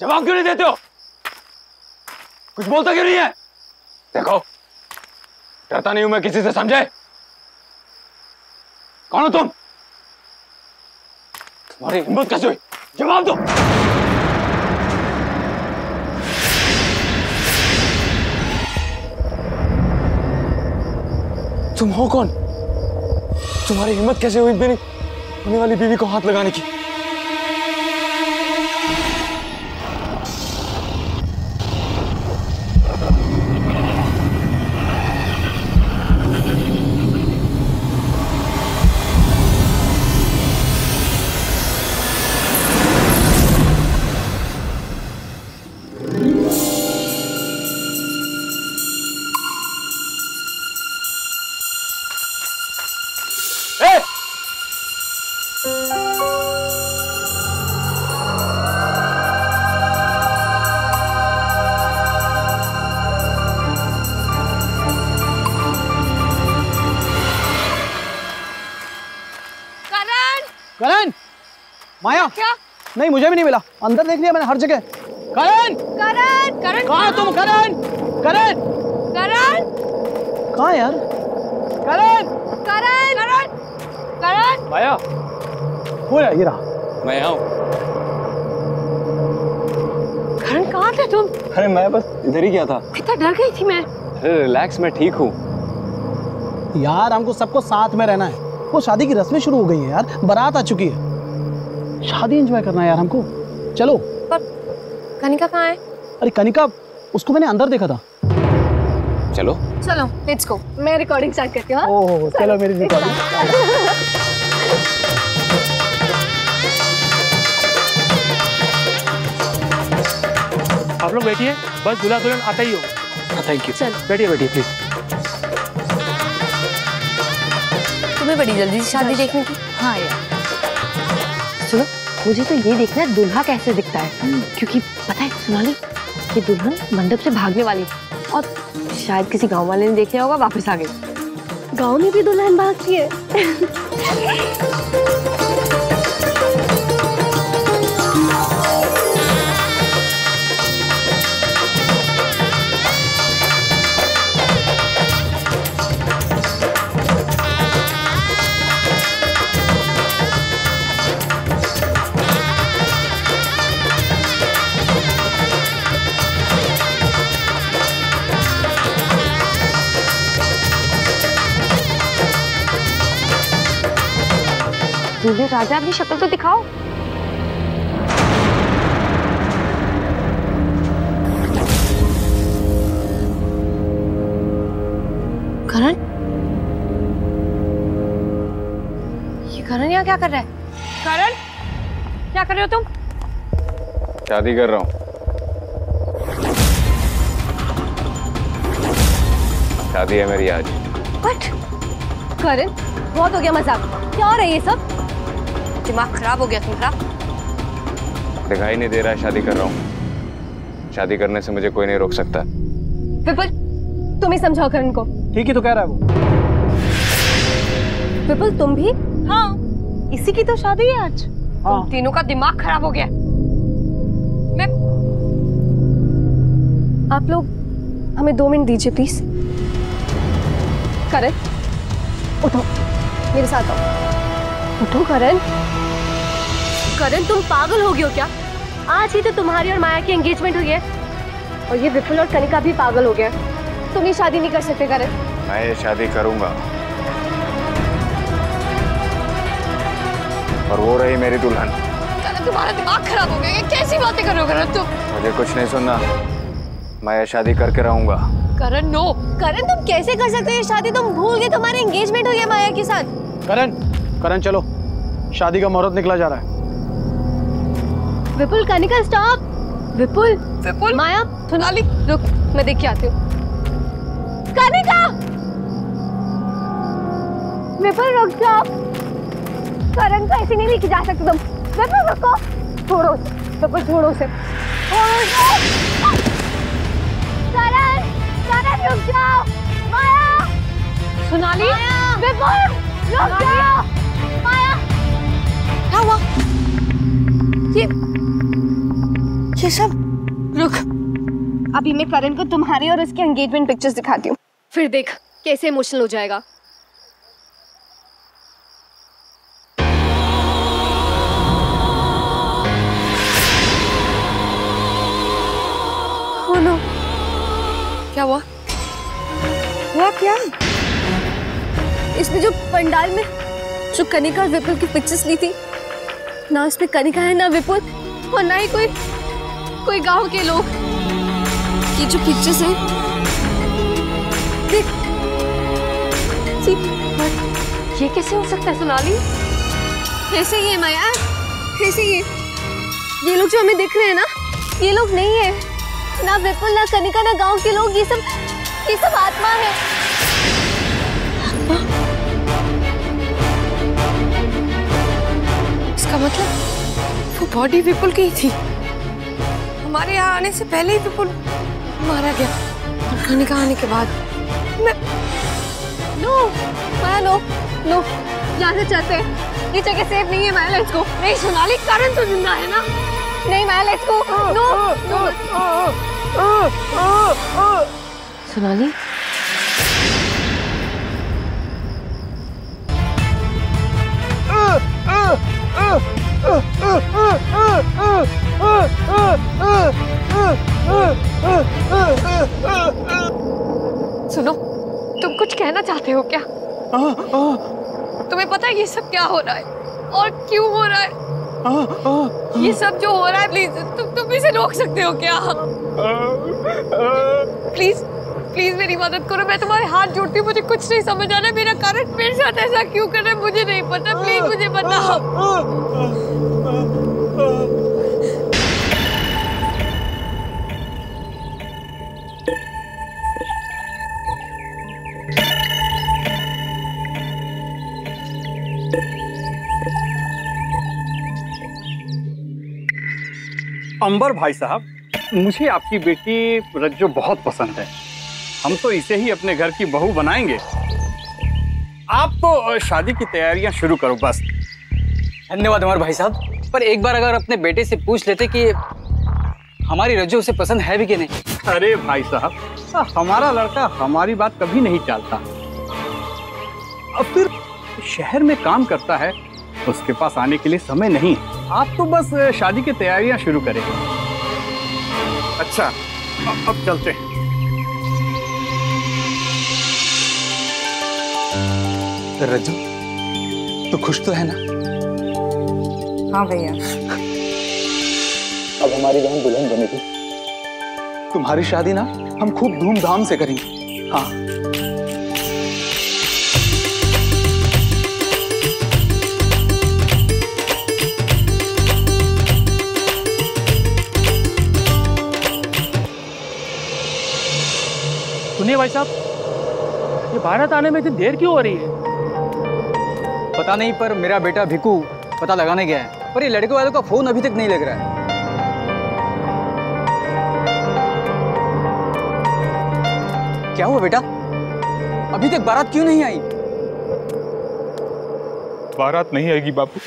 जवाब क्यों नहीं देते हो? कुछ बोलता क्यों नहीं है? देखो, डरता नहीं हूं मैं किसी से, समझे? कौन हो तुम? तुम्हारी हिम्मत कैसे हुई? जवाब दो। तुम हो कौन? तुम्हारी हिम्मत कैसे हुई मेरी होने वाली बीवी को हाथ लगाने की? नहीं, मुझे भी नहीं मिला। अंदर देख लिया मैंने हर जगह। करण, करण, करण, कहाँ तुम? करण, करण, करण, कहाँ यार? करण, करण, करण, करण। माया, वो ये रहा। मैं आऊँ? करण, कहाँ थे तुम? अरे मैं बस इधर ही गया था। कितना डर गई थी मैं। अरे रिलैक्स, मैं ठीक हूँ। यार हमको सबको साथ में रहना है। वो शादी की रस्में शुरू हो गई है यार, बारात आ चुकी है, शादी एंजॉय करना है यार हमको। चलो। पर कनिका कहाँ है? अरे कनिका, उसको मैंने अंदर देखा था। चलो चलो, लेट्स गो। मैं रिकॉर्डिंग स्टार्ट करती हूँ। ओह चलो मेरी रिकॉर्डिंग। आप लोग बैठिए, बस दूल्हा दुल्हन आता ही हो। Thank you. बैठिए बैठिए प्लीज। तुम्हें बड़ी जल्दी से शादी देखने की। हाँ यार, मुझे तो ये देखना है दुल्हा कैसे दिखता है, क्योंकि पता है सोनाली, ये दुल्हन मंडप से भागने वाली और शायद किसी गांव वाले ने देख लिया होगा, वापस आ गई। गांव में भी दुल्हन भागती है। दूल्हे राजा, अपनी शक्ल तो दिखाओ। करण, ये करण यहाँ क्या कर रहा है? करण, क्या कर रहे हो तुम? शादी कर रहा हूँ। शादी है मेरी आज। बट करण, बहुत हो गया मजाक। क्या हो रहा है ये सब? दिमाग खराब हो गया तुम्हारा? दिखाई नहीं दे रहा है? शादी कर रहा हूँ। शादी करने से मुझे कोई नहीं रोक सकता। विपुल, तुम ही समझाओ करण को। ठीक ही तो कह रहा है वो। विपुल तुम भी? हाँ, इसी की तो शादी है आज। हाँ। तुम तीनों का दिमाग खराब हो गया। मैं, आप लोग हमें 2 मिनट दीजिए प्लीज। करण उठो, मेरे साथ आओ। उठो करण। करण तुम पागल हो गए हो क्या? आज ही तो तुम्हारी और माया की एंगेजमेंट हुई है और ये विपुल और कनिका भी पागल हो गया। तुम ये शादी नहीं कर सकते करण। मैं ये शादी करूंगा और वो रही मेरी दुल्हन। करण तुम्हारा दिमाग खराब हो गया, कैसी बातें कर रहे हो करण तुम? मुझे कुछ नहीं सुनना, मैं ये शादी करके रहूंगा। करण नो। करण तुम कैसे कर सकते हो ये शादी? तुम भूल गए तुम्हारी एंगेजमेंट हुई है माया के साथ। करण, करण चलो, शादी का मुहूर्त निकला जा रहा है। विपुल, कनिका स्टॉप। विपुल, विपुल, माया, सोनाली रुक, मैं देख के आती हूँ। कनिका, विपुल रुक जाओ। करण को ऐसे नहीं लेके जा सकते तुम। विपुल रुको, छोड़ो। विपुल छोड़ो उसे। करण, करण रुक जाओ। माया, सोनाली, विपुल रुक जाओ। माया। क्या हुआ? ये सब रुक। अभी मैं करण को तुम्हारे और इसके एंगेजमेंट पिक्चर्स दिखाती हूँ, फिर देख कैसे इमोशनल हो जाएगा। क्या हुआ? हुआ क्या? इसमें जो पंडाल में जो कनिका और विपुल की पिक्चर्स ली थी, ना उसमें कनिका है ना विपुल, और ना ही कोई गांव के लोग। ये जो पिक्चर्स हैं, देख, ये कैसे हो सकता है सोनाली? कैसे ये माया? कैसे ये लोग जो हमें दिख रहे हैं ना, ये लोग नहीं है ना विपुल, ना कनिका, ना गांव के लोग। ये सब आत्मा है। इसका मतलब वो बॉडी विपुल की ही थी। हमारे यहाँ आने से पहले ही विपुल मारा गया और कनिका आने के बाद। नो, यहाँ से चलते हैं। ये जगह सेफ नहीं है माया, लेट्स गो। नहीं सोनाली, करण तो जिंदा है ना? नहीं Maya, let's go. No. Sonali, सुनो, तुम कुछ कहना चाहते हो क्या? तुम्हें पता है ये सब क्या हो रहा है और क्यों हो रहा है? ये सब जो हो रहा है, प्लीज तुम इसे रोक सकते हो क्या? प्लीज मेरी मदद करो, मैं तुम्हारे हाथ जोड़ती हूँ। मुझे कुछ नहीं समझ आ रहा है, मेरा कारण मेरे साथ ऐसा क्यों कर रहा है, मुझे नहीं पता। प्लीज मुझे बताओ। अंबर भाई साहब, मुझे आपकी बेटी रज्जो बहुत पसंद है। हम तो इसे ही अपने घर की बहू बनाएंगे। आप तो शादी की तैयारियां शुरू करो बस। धन्यवाद अंबर भाई साहब, पर एक बार अगर अपने बेटे से पूछ लेते कि हमारी रज्जो उसे पसंद है भी कि नहीं। अरे भाई साहब, हमारा लड़का हमारी बात कभी नहीं टालता। अब फिर शहर में काम करता है, उसके पास आने के लिए समय नहीं। आप तो बस शादी की तैयारियां शुरू करें। अच्छा, अब चलते हैं। रज्जो, तो खुश तो है ना? हाँ भैया, अब हमारी बहन दुल्हन बनेगी। तुम्हारी शादी ना हम खूब धूमधाम से करेंगे। हाँ, सुनिए भाई साहब, ये भारत आने में इतनी देर क्यों हो रही है? पता नहीं, पर मेरा बेटा भिकू पता लगाने गया है, पर ये लड़के वालों का फोन अभी तक नहीं लग रहा है। क्या हुआ बेटा, अभी तक बारात क्यों नहीं आई? बारात नहीं आएगी बापू।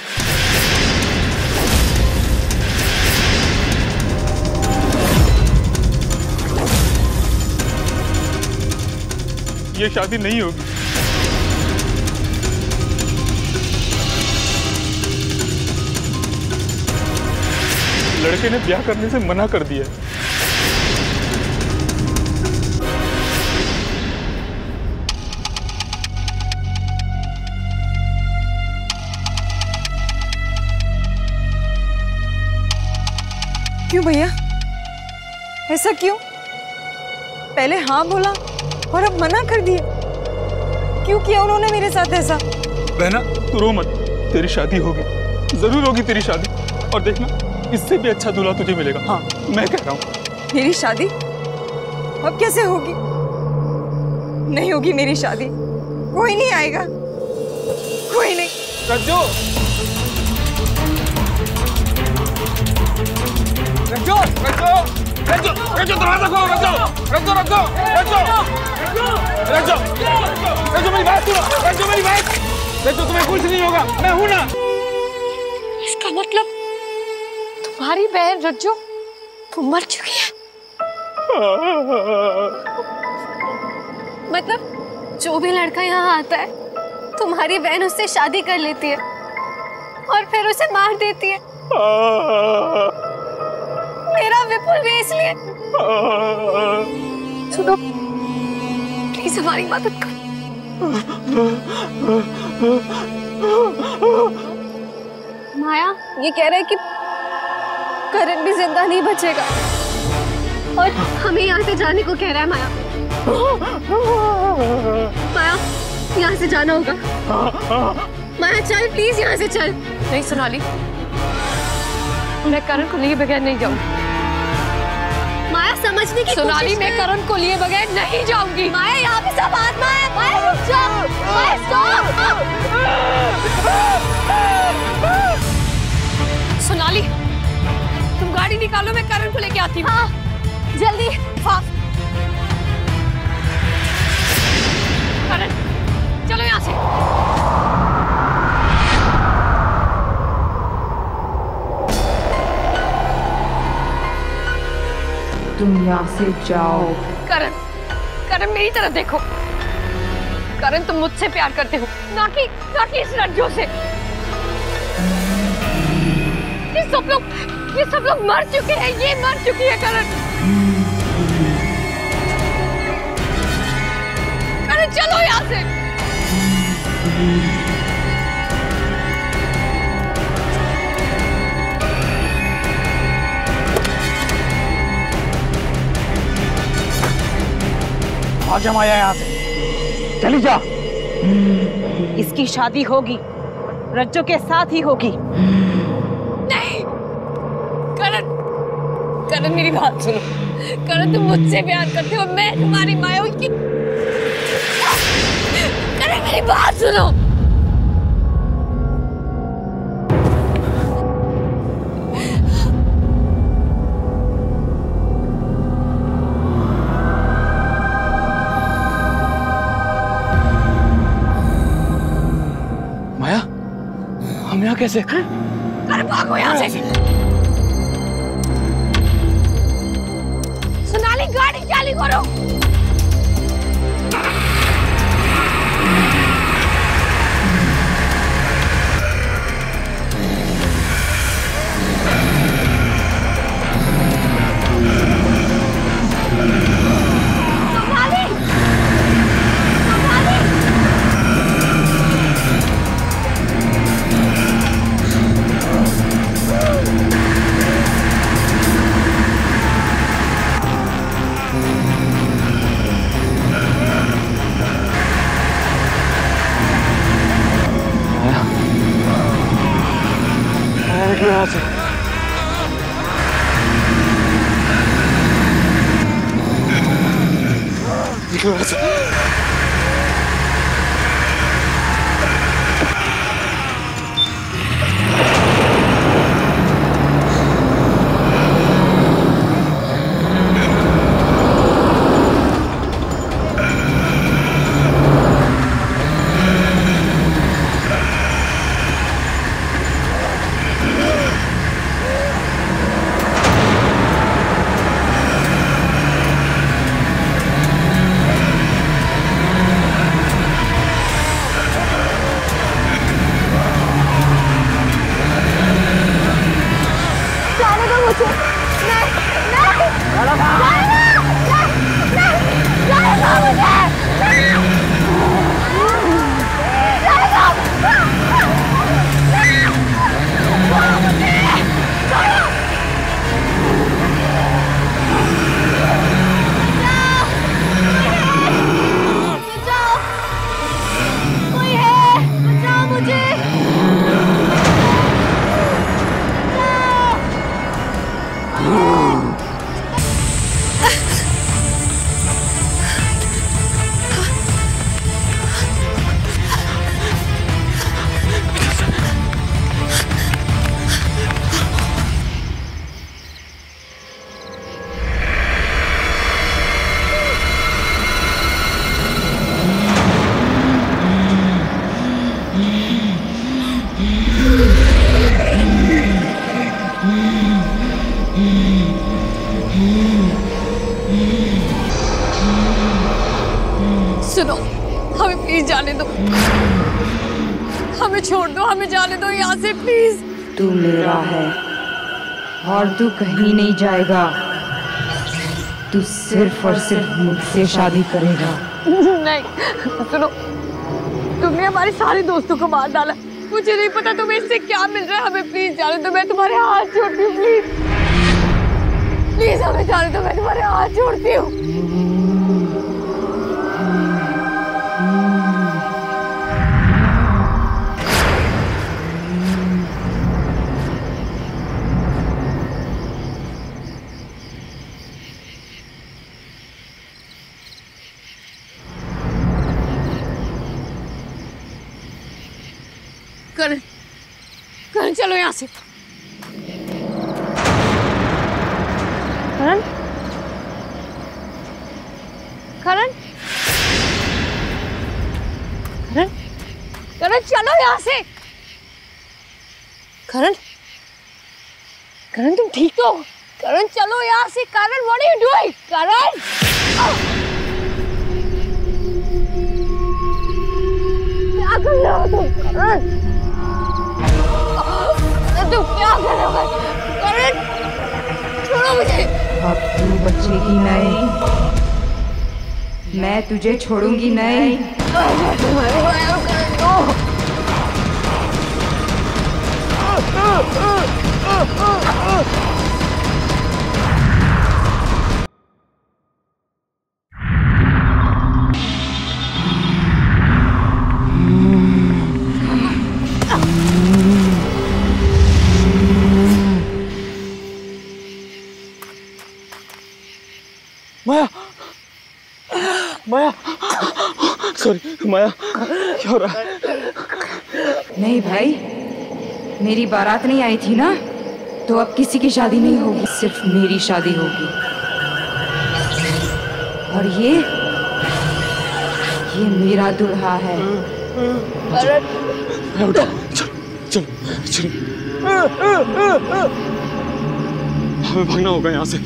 ये शादी नहीं होगी। लड़के ने ब्याह करने से मना कर दिया। क्यों भैया, ऐसा क्यों? पहले हाँ बोला और अब मना कर दिए। क्यों किया उन्होंने मेरे साथ ऐसा? बहना, तू रो मत, तेरी शादी होगी, जरूर होगी तेरी शादी। और देखना, इससे भी अच्छा दूल्हा तुझे मिलेगा। हाँ, मैं कह रहा हूँ। मेरी शादी अब कैसे होगी? नहीं होगी मेरी शादी, कोई नहीं आएगा, कोई नहीं। रज्जो, रज्जो, रज्जो, रज्जो, रज्जो, दरवाजा खोलो। रज्जो, रज्जो, रज्जो, रज्जो, रज्जो, रज्जो, मेरी बात सुनो। रज्जो, मेरी बात। रज्जो, तुम्हें कुछ नहीं होगा, मैं हूं ना। इसका मतलब तुम्हारी बहन रज्जो तू मर चुकी है। मतलब जो भी लड़का यहाँ आता है तुम्हारी बहन उससे शादी कर लेती है और फिर उसे मार देती है। मेरा विपुल भी इसलिए। सुनो प्लीज हमारी मदद करो। माया ये कह रहा है कि करण भी जिंदा नहीं बचेगा और हमें यहाँ से जाने को कह रहा है। माया माया यहाँ से जाना होगा। माया चल प्लीज यहाँ से चल। नहीं सोनाली मैं करण को लिए बगैर नहीं जाऊंगी। माया समझने की सोनाली मैं करण को लिए बगैर नहीं जाऊंगी। माया यहाँ पे सब आत्मा है। माया रुक जाओ। माया स्टॉप। सोनाली तुम गाड़ी निकालो मैं करण को लेके आती हूँ। हाँ, जल्दी फास्ट। करण चलो यहाँ से। तुम यहाँ से जाओ। करण करण मेरी तरफ देखो। करण तुम मुझसे प्यार करते हो ना कि इस रज्जो से। ये सब लोग मर चुके हैं। ये मर चुकी है करण। करण चलो यहाँ से। आजा माया यहाँ से चली जा। इसकी शादी होगी रज्जो के साथ ही होगी। नहीं करण करण मेरी बात सुनो। करण तुम मुझसे प्यार करते हो मैं तुम्हारी माया हूँ। करण मेरी बात सुनो। कैसे अरे भागो यहाँ से। सोनाली गाड़ी चालू करो। प्लीज जाने दो, हमें छोड़ दो, हमें जाने दो यहाँ से प्लीज। तू मेरा है और तू कहीं नहीं जाएगा। तू सिर्फ और सिर्फ मुझसे शादी करेगा। नहीं सुनो, तुमने हमारे सारे दोस्तों को मार डाला, मुझे नहीं पता तुम्हें इससे क्या मिल रहा है। हमें प्लीज जाने दो, मैं तुम्हारे हाथ जोड़ती हूँ, प्लीज प्लीज हमें जाने दो, मैं तुम्हारे हाथ जोड़ती हूँ। करण, करण चलो यहाँ से। करण, करण, करण, करण चलो यहाँ से। करण, करण तुम ठीक हो? करण चलो यहाँ से। Karan what are you doing? Karan क्या कर रहे हो तुम? करण तू क्या कर रहा है? करण छोड़ो मुझे। अब तू बचेगी नहीं, मैं तुझे छोड़ूंगी नहीं। माया क्या हो रहा है? नहीं भाई, मेरी बारात नहीं आई थी ना, तो अब किसी की शादी नहीं होगी, सिर्फ मेरी शादी होगी। और ये मेरा दुल्हा है। उठो, चलो चलो, हमें भागना होगा यहाँ से। चलो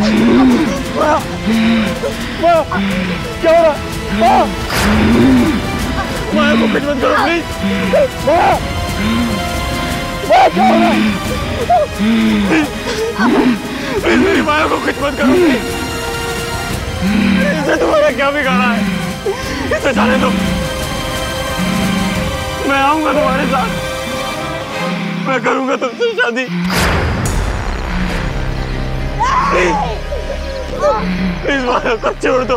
क्या हो रहा? माया को कुछ मत करो प्लीज। माया, माया क्या हो रहा? प्लीज मेरी माया को कुछ मत करो प्लीज। इसे तुम्हारा क्या बिगाड़ा है? इसे जाने दो, मैं आऊंगा तुम्हारे साथ, मैं करूंगा तुमसे शादी। इस माया को छोड़ दो।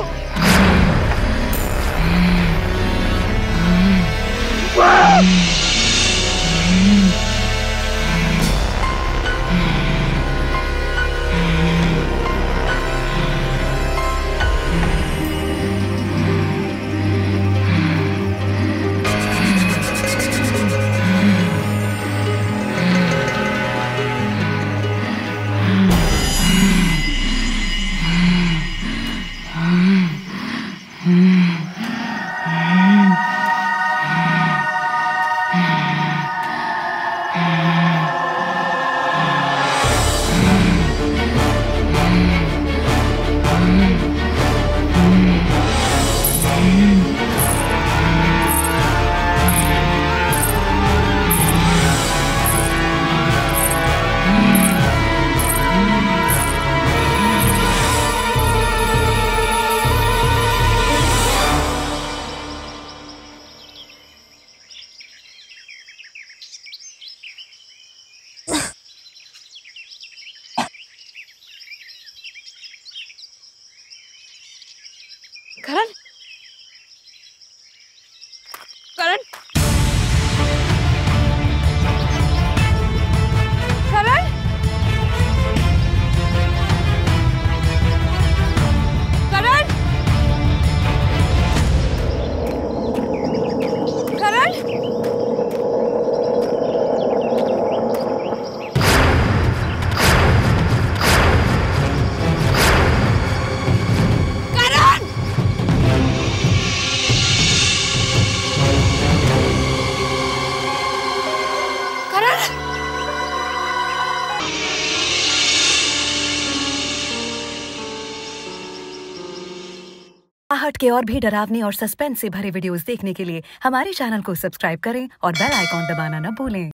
करण आहट के और भी डरावने और सस्पेंस से भरे वीडियोस देखने के लिए हमारे चैनल को सब्सक्राइब करें और बेल आइकॉन दबाना न भूलें।